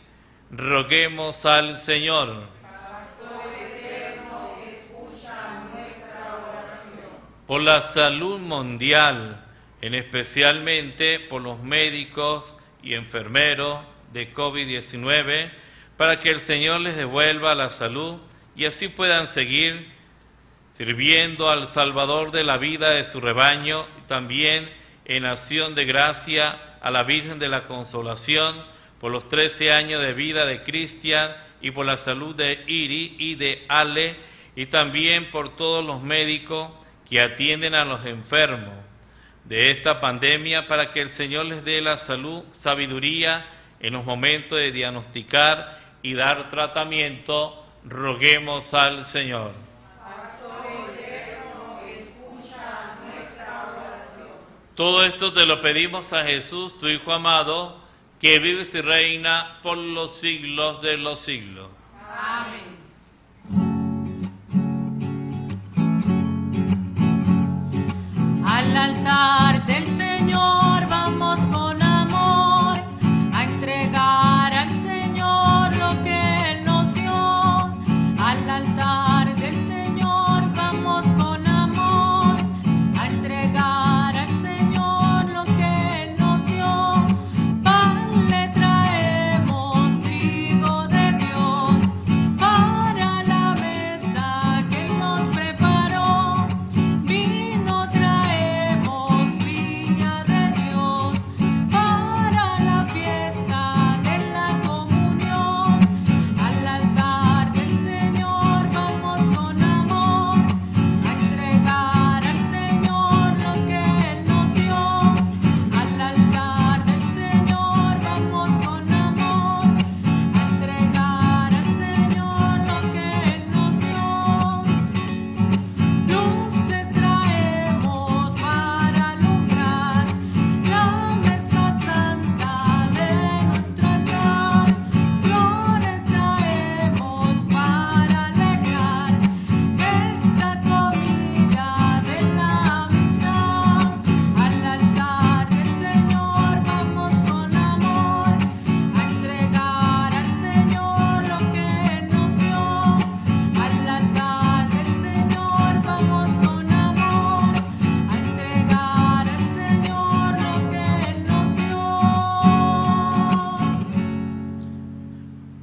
Roguemos al Señor. Pastor eterno, escucha nuestra oración. Por la salud mundial, especialmente por los médicos y enfermeros de COVID-19, para que el Señor les devuelva la salud y así puedan seguir sirviendo al Salvador de la vida de su rebaño, y también en acción de gracia a la Virgen de la Consolación por los 13 años de vida de Cristian y por la salud de Iris y de Ale, y también por todos los médicos que atienden a los enfermos de esta pandemia, para que el Señor les dé la salud, sabiduría en los momentos de diagnosticar y dar tratamiento. Roguemos al Señor. Pastor eterno, escucha nuestra oración. Todo esto te lo pedimos a Jesús, tu Hijo amado, que vives y reina por los siglos de los siglos. Amén. Al altar del Señor vamos con amor a entregar al Señor lo que Él nos dio. Al altar del Señor vamos con amor a entregar al Señor lo que Él nos dio. Pan le traemos, trigo de Dios, para la mesa que Él nos preparó.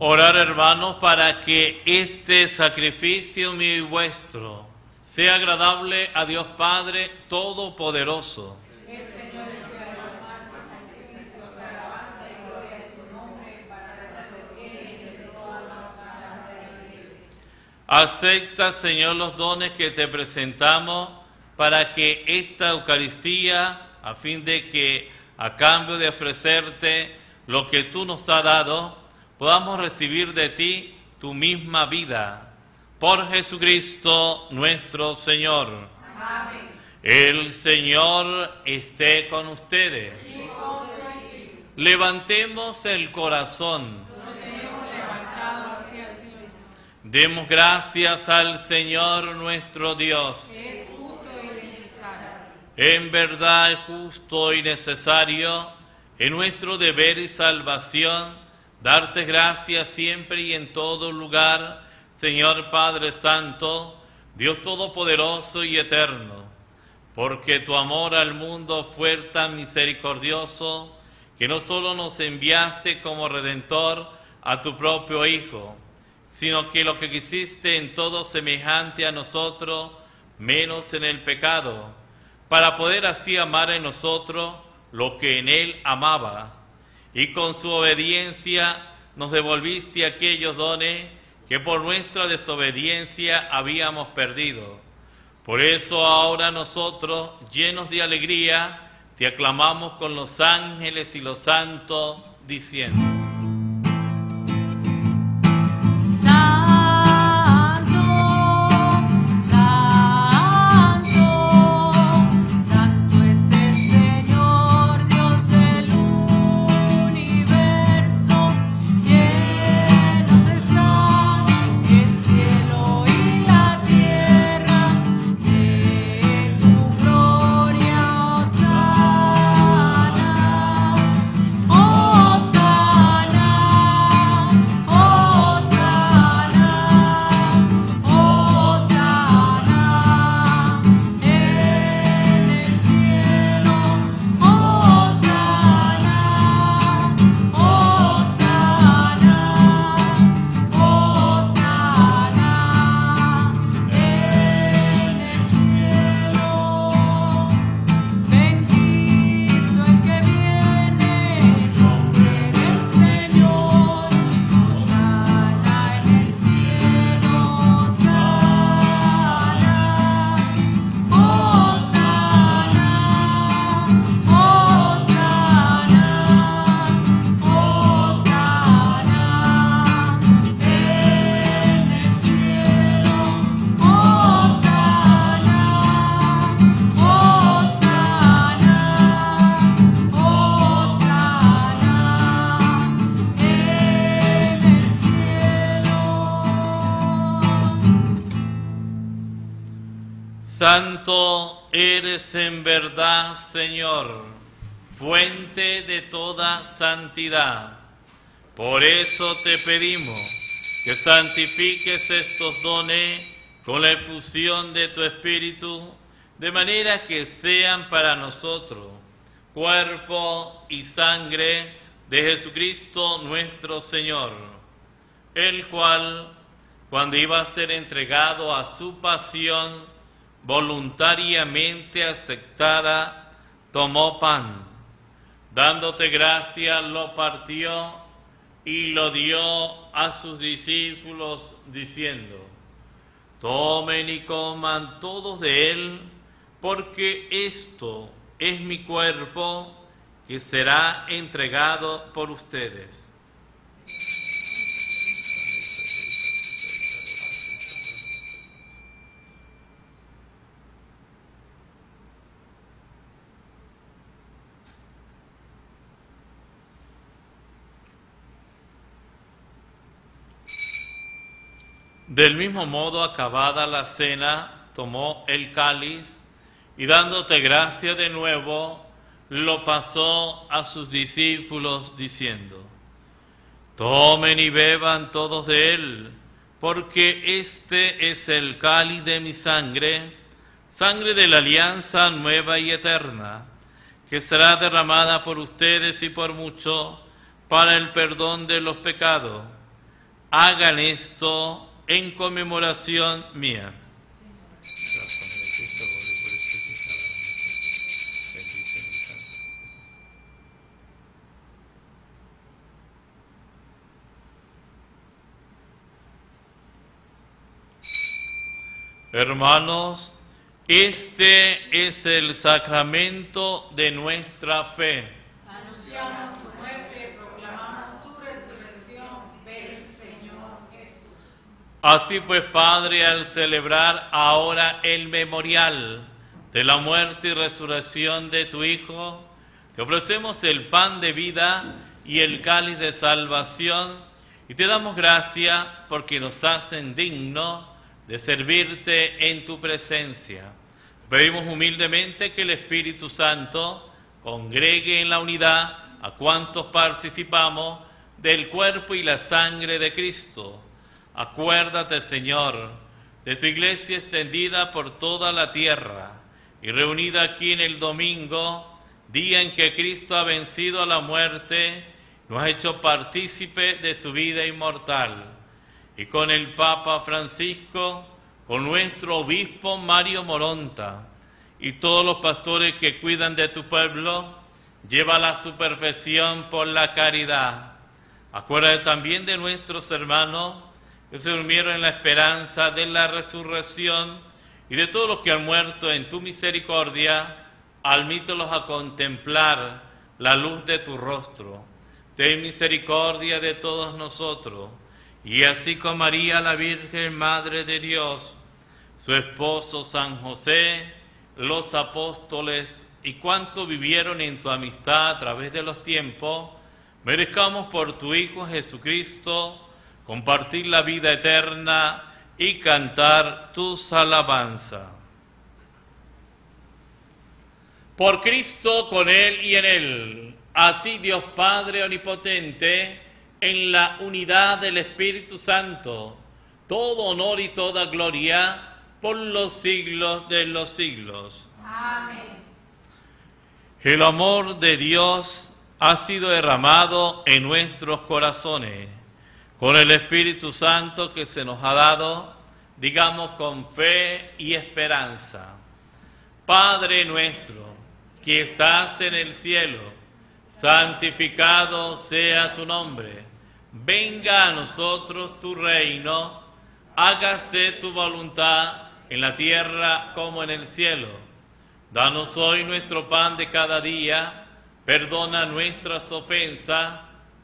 Orar, hermanos, para que este sacrificio mío y vuestro sea agradable a Dios Padre Todopoderoso. Que el Señor sea nuestro alabanza y gloria en su nombre para nuestro bien y de todas las santas iglesias. Acepta, Señor, los dones que te presentamos para que esta Eucaristía, a fin de que, a cambio de ofrecerte lo que tú nos has dado, podamos recibir de ti tu misma vida. Por Jesucristo nuestro Señor. Amén. El Señor esté con ustedes. Y con ti. Levantemos el corazón. Lo tenemos levantado hacia el Señor. Demos gracias al Señor nuestro Dios. Es justo y necesario. En verdad es justo y necesario, en nuestro deber y salvación, darte gracias siempre y en todo lugar, Señor Padre Santo, Dios Todopoderoso y Eterno, porque tu amor al mundo fue tan misericordioso que no solo nos enviaste como Redentor a tu propio Hijo, sino que lo que quisiste en todo semejante a nosotros, menos en el pecado, para poder así amar en nosotros lo que en Él amabas. Y con su obediencia nos devolviste aquellos dones que por nuestra desobediencia habíamos perdido. Por eso ahora nosotros, llenos de alegría, te aclamamos con los ángeles y los santos, diciendo: Santo eres en verdad, Señor, fuente de toda santidad. Por eso te pedimos que santifiques estos dones con la efusión de tu Espíritu, de manera que sean para nosotros cuerpo y sangre de Jesucristo nuestro Señor, el cual, cuando iba a ser entregado a su pasión voluntariamente aceptada, tomó pan, dándote gracias, lo partió y lo dio a sus discípulos, diciendo: tomen y coman todos de él, porque esto es mi cuerpo que será entregado por ustedes. Del mismo modo, acabada la cena, tomó el cáliz y, dándote gracia de nuevo, lo pasó a sus discípulos, diciendo: tomen y beban todos de él, porque este es el cáliz de mi sangre, sangre de la alianza nueva y eterna, que será derramada por ustedes y por muchos para el perdón de los pecados. Hagan esto en conmemoración mía. Hermanos, este es el sacramento de nuestra fe. Anunciamos tu muerte, proclamamos tu resurrección. Ven, Señor Jesús. Así pues, Padre, al celebrar ahora el memorial de la muerte y resurrección de tu Hijo, te ofrecemos el pan de vida y el cáliz de salvación, y te damos gracias porque nos hacen dignos de servirte en tu presencia. Pedimos humildemente que el Espíritu Santo congregue en la unidad a cuantos participamos del cuerpo y la sangre de Cristo. Acuérdate, Señor, de tu iglesia extendida por toda la tierra y reunida aquí en el domingo, día en que Cristo ha vencido a la muerte, nos ha hecho partícipe de su vida inmortal. Y con el Papa Francisco, con nuestro obispo Mario Moronta y todos los pastores que cuidan de tu pueblo, llévala a su perfección por la caridad. Acuérdate también de nuestros hermanos que se durmieron en la esperanza de la resurrección y de todos los que han muerto en tu misericordia, admítelos a contemplar la luz de tu rostro. Ten misericordia de todos nosotros. Y así con María, la Virgen Madre de Dios, su esposo San José, los apóstoles y cuantos vivieron en tu amistad a través de los tiempos, merezcamos por tu Hijo Jesucristo compartir la vida eterna y cantar tus alabanzas. Por Cristo, con Él y en Él, a ti Dios Padre Omnipotente, en la unidad del Espíritu Santo, todo honor y toda gloria por los siglos de los siglos. Amén. El amor de Dios ha sido derramado en nuestros corazones. Con el Espíritu Santo que se nos ha dado, digamos con fe y esperanza: Padre nuestro, que estás en el cielo, santificado sea tu nombre. Venga a nosotros tu reino, hágase tu voluntad en la tierra como en el cielo. Danos hoy nuestro pan de cada día, perdona nuestras ofensas,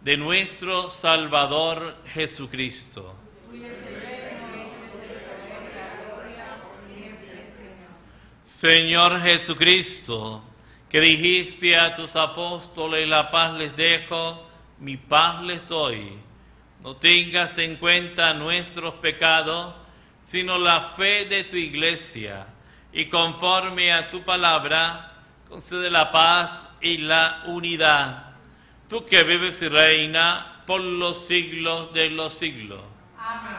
de nuestro Salvador Jesucristo. Señor Jesucristo, que dijiste a tus apóstoles, la paz les dejo, mi paz les doy. No tengas en cuenta nuestros pecados, sino la fe de tu Iglesia, y conforme a tu palabra, concede la paz y la unidad. Tú que vives y reinas por los siglos de los siglos. Amén.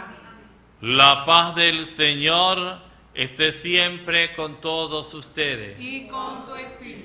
La paz del Señor esté siempre con todos ustedes. Y con tu espíritu.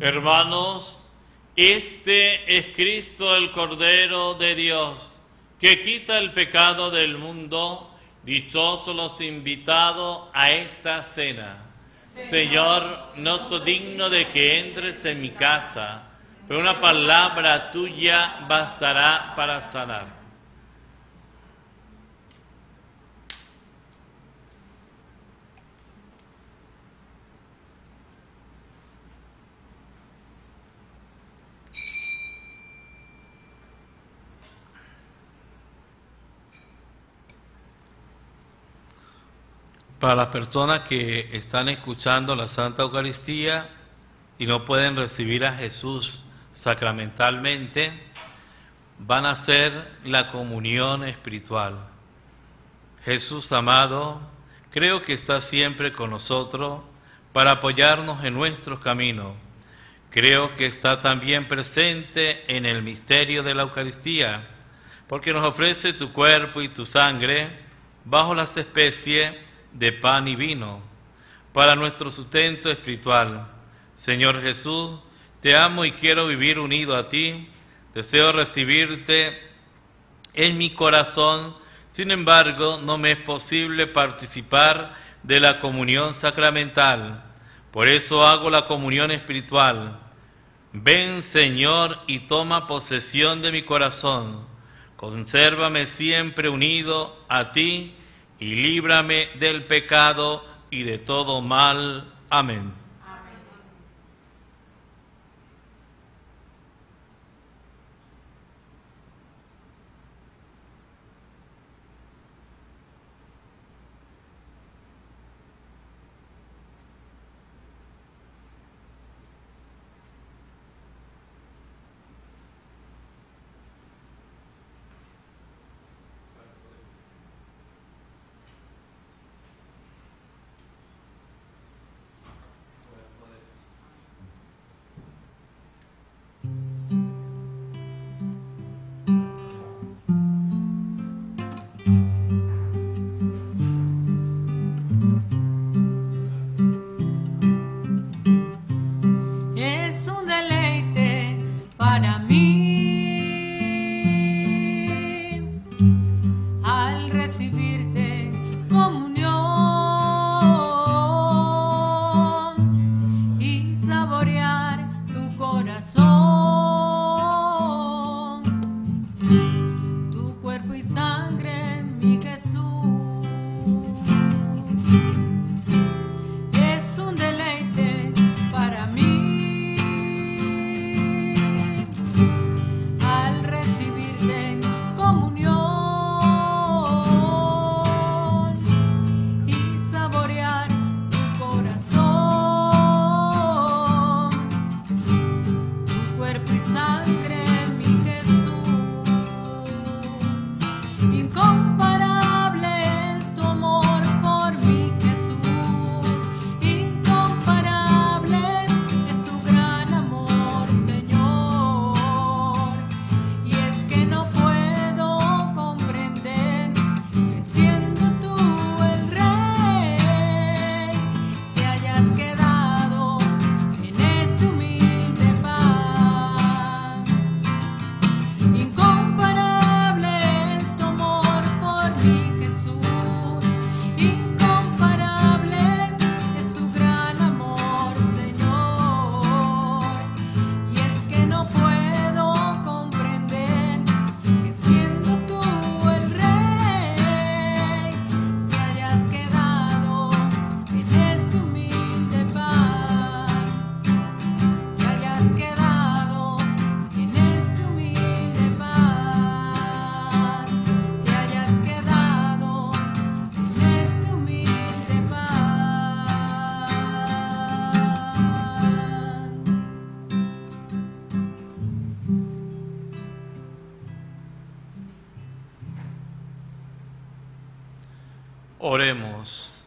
Hermanos, este es Cristo, el Cordero de Dios, que quita el pecado del mundo. Dichosos los invitados a esta cena. Señor, no soy digno de que entres en mi casa, pero una palabra tuya bastará para sanar. Para las personas que están escuchando la Santa Eucaristía y no pueden recibir a Jesús sacramentalmente, van a hacer la comunión espiritual. Jesús amado, creo que está siempre con nosotros para apoyarnos en nuestros caminos. Creo que está también presente en el misterio de la Eucaristía, porque nos ofrece tu cuerpo y tu sangre bajo las especies de pan y vino, para nuestro sustento espiritual. Señor Jesús, te amo y quiero vivir unido a ti. Deseo recibirte en mi corazón. Sin embargo, no me es posible participar de la comunión sacramental. Por eso hago la comunión espiritual. Ven, Señor, y toma posesión de mi corazón. Consérvame siempre unido a ti y líbrame del pecado y de todo mal. Amén. Amén. Oremos.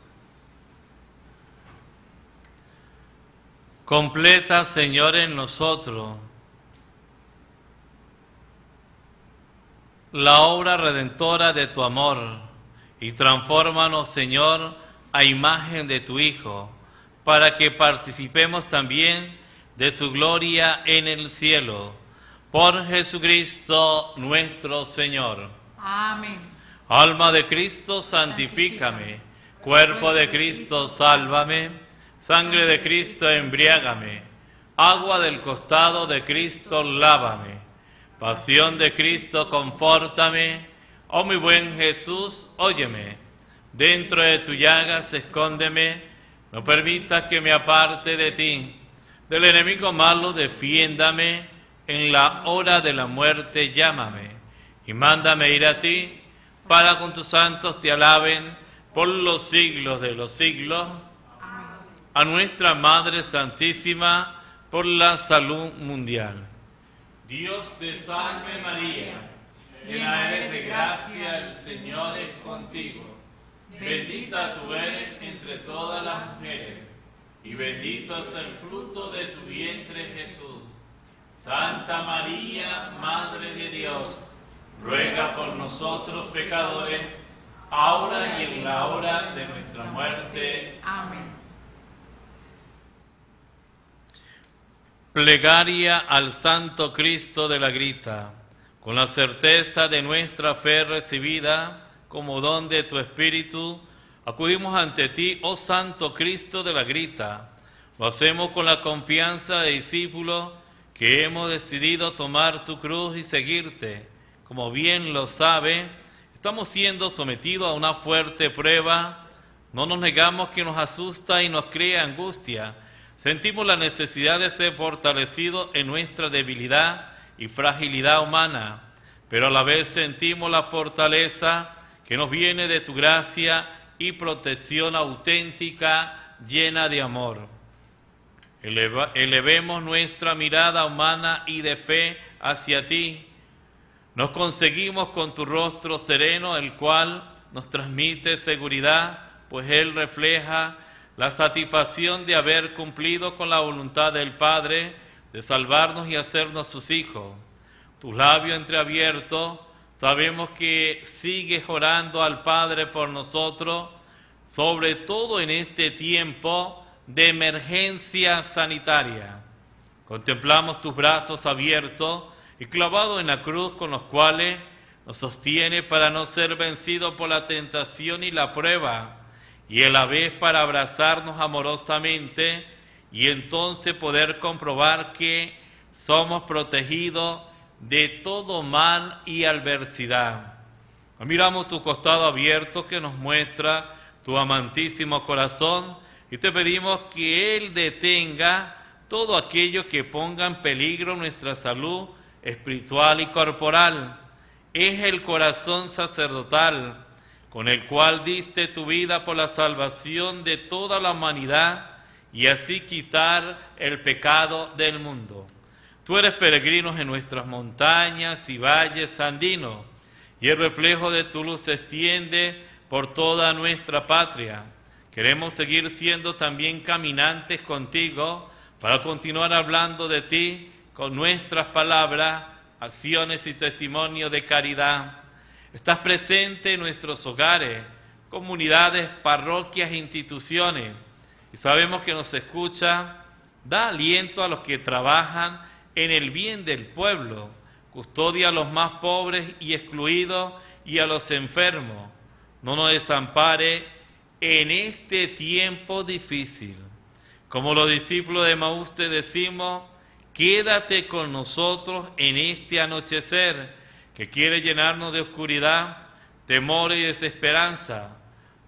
Completa, Señor, en nosotros la obra redentora de tu amor y transfórmanos, Señor, a imagen de tu Hijo, para que participemos también de su gloria en el cielo. Por Jesucristo nuestro Señor. Amén. Alma de Cristo, santifícame. Cuerpo de Cristo, sálvame. Sangre de Cristo, embriágame. Agua del costado de Cristo, lávame. Pasión de Cristo, confórtame. Oh mi buen Jesús, óyeme. Dentro de tu llagas, escóndeme. No permitas que me aparte de ti. Del enemigo malo, defiéndame. En la hora de la muerte, llámame. Y mándame ir a ti, para con tus santos te alaben por los siglos de los siglos. A nuestra Madre Santísima, por la salud mundial. Dios te salve María, llena eres de gracia, el Señor es contigo. Bendita tú eres entre todas las mujeres, y bendito es el fruto de tu vientre, Jesús. Santa María, Madre de Dios, ruega por nosotros pecadores, ahora y en la hora de nuestra muerte. Amén. Plegaria al Santo Cristo de la Grita, con la certeza de nuestra fe recibida, como don de tu Espíritu, acudimos ante ti, oh Santo Cristo de la Grita. Lo hacemos con la confianza de discípulos que hemos decidido tomar tu cruz y seguirte. Como bien lo sabe, estamos siendo sometidos a una fuerte prueba. No nos negamos que nos asusta y nos crea angustia. Sentimos la necesidad de ser fortalecidos en nuestra debilidad y fragilidad humana, pero a la vez sentimos la fortaleza que nos viene de tu gracia y protección auténtica, llena de amor. Elevemos nuestra mirada humana y de fe hacia ti. Nos conseguimos con tu rostro sereno, el cual nos transmite seguridad, pues él refleja la satisfacción de haber cumplido con la voluntad del Padre, de salvarnos y hacernos sus hijos. Tus labios entreabiertos, sabemos que sigues orando al Padre por nosotros, sobre todo en este tiempo de emergencia sanitaria. Contemplamos tus brazos abiertos y clavados en la cruz, con los cuales nos sostiene para no ser vencidos por la tentación y la prueba, y a la vez para abrazarnos amorosamente y entonces poder comprobar que somos protegidos de todo mal y adversidad. Miramos tu costado abierto que nos muestra tu amantísimo corazón y te pedimos que él detenga todo aquello que ponga en peligro nuestra salud espiritual y corporal. Es el corazón sacerdotal con el cual diste tu vida por la salvación de toda la humanidad y así quitar el pecado del mundo. Tú eres peregrinos en nuestras montañas y valles andinos, y el reflejo de tu luz se extiende por toda nuestra patria. Queremos seguir siendo también caminantes contigo para continuar hablando de ti con nuestras palabras, acciones y testimonios de caridad. Estás presente en nuestros hogares, comunidades, parroquias e instituciones, y sabemos que nos escucha. Da aliento a los que trabajan en el bien del pueblo, custodia a los más pobres y excluidos y a los enfermos. No nos desampare en este tiempo difícil. Como los discípulos de Emaús te decimos, quédate con nosotros en este anochecer que quiere llenarnos de oscuridad, temor y desesperanza.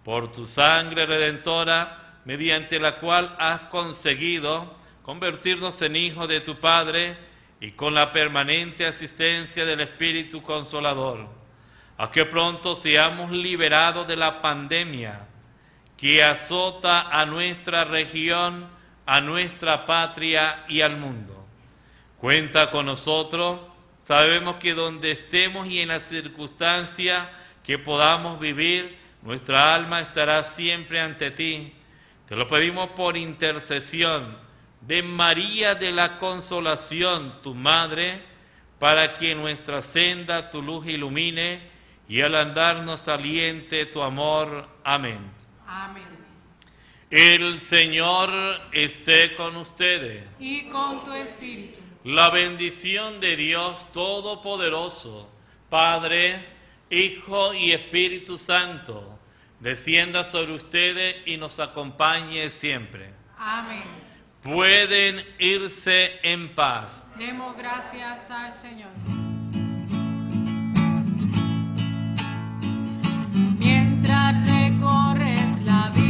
Por tu sangre redentora, mediante la cual has conseguido convertirnos en hijos de tu Padre, y con la permanente asistencia del Espíritu Consolador, a que pronto seamos liberados de la pandemia que azota a nuestra región, a nuestra patria y al mundo. Cuenta con nosotros. Sabemos que donde estemos y en las circunstancias que podamos vivir, Nuestra alma estará siempre ante ti. Te lo pedimos por intercesión de María de la Consolación, tu Madre, para que nuestra senda tu luz ilumine y al andar nos aliente tu amor. Amén. Amén. El Señor esté con ustedes. Y con tu espíritu. La bendición de Dios Todopoderoso, Padre, Hijo y Espíritu Santo, descienda sobre ustedes y nos acompañe siempre. Amén. Pueden irse en paz. Demos gracias al Señor. Mientras recorres la vida.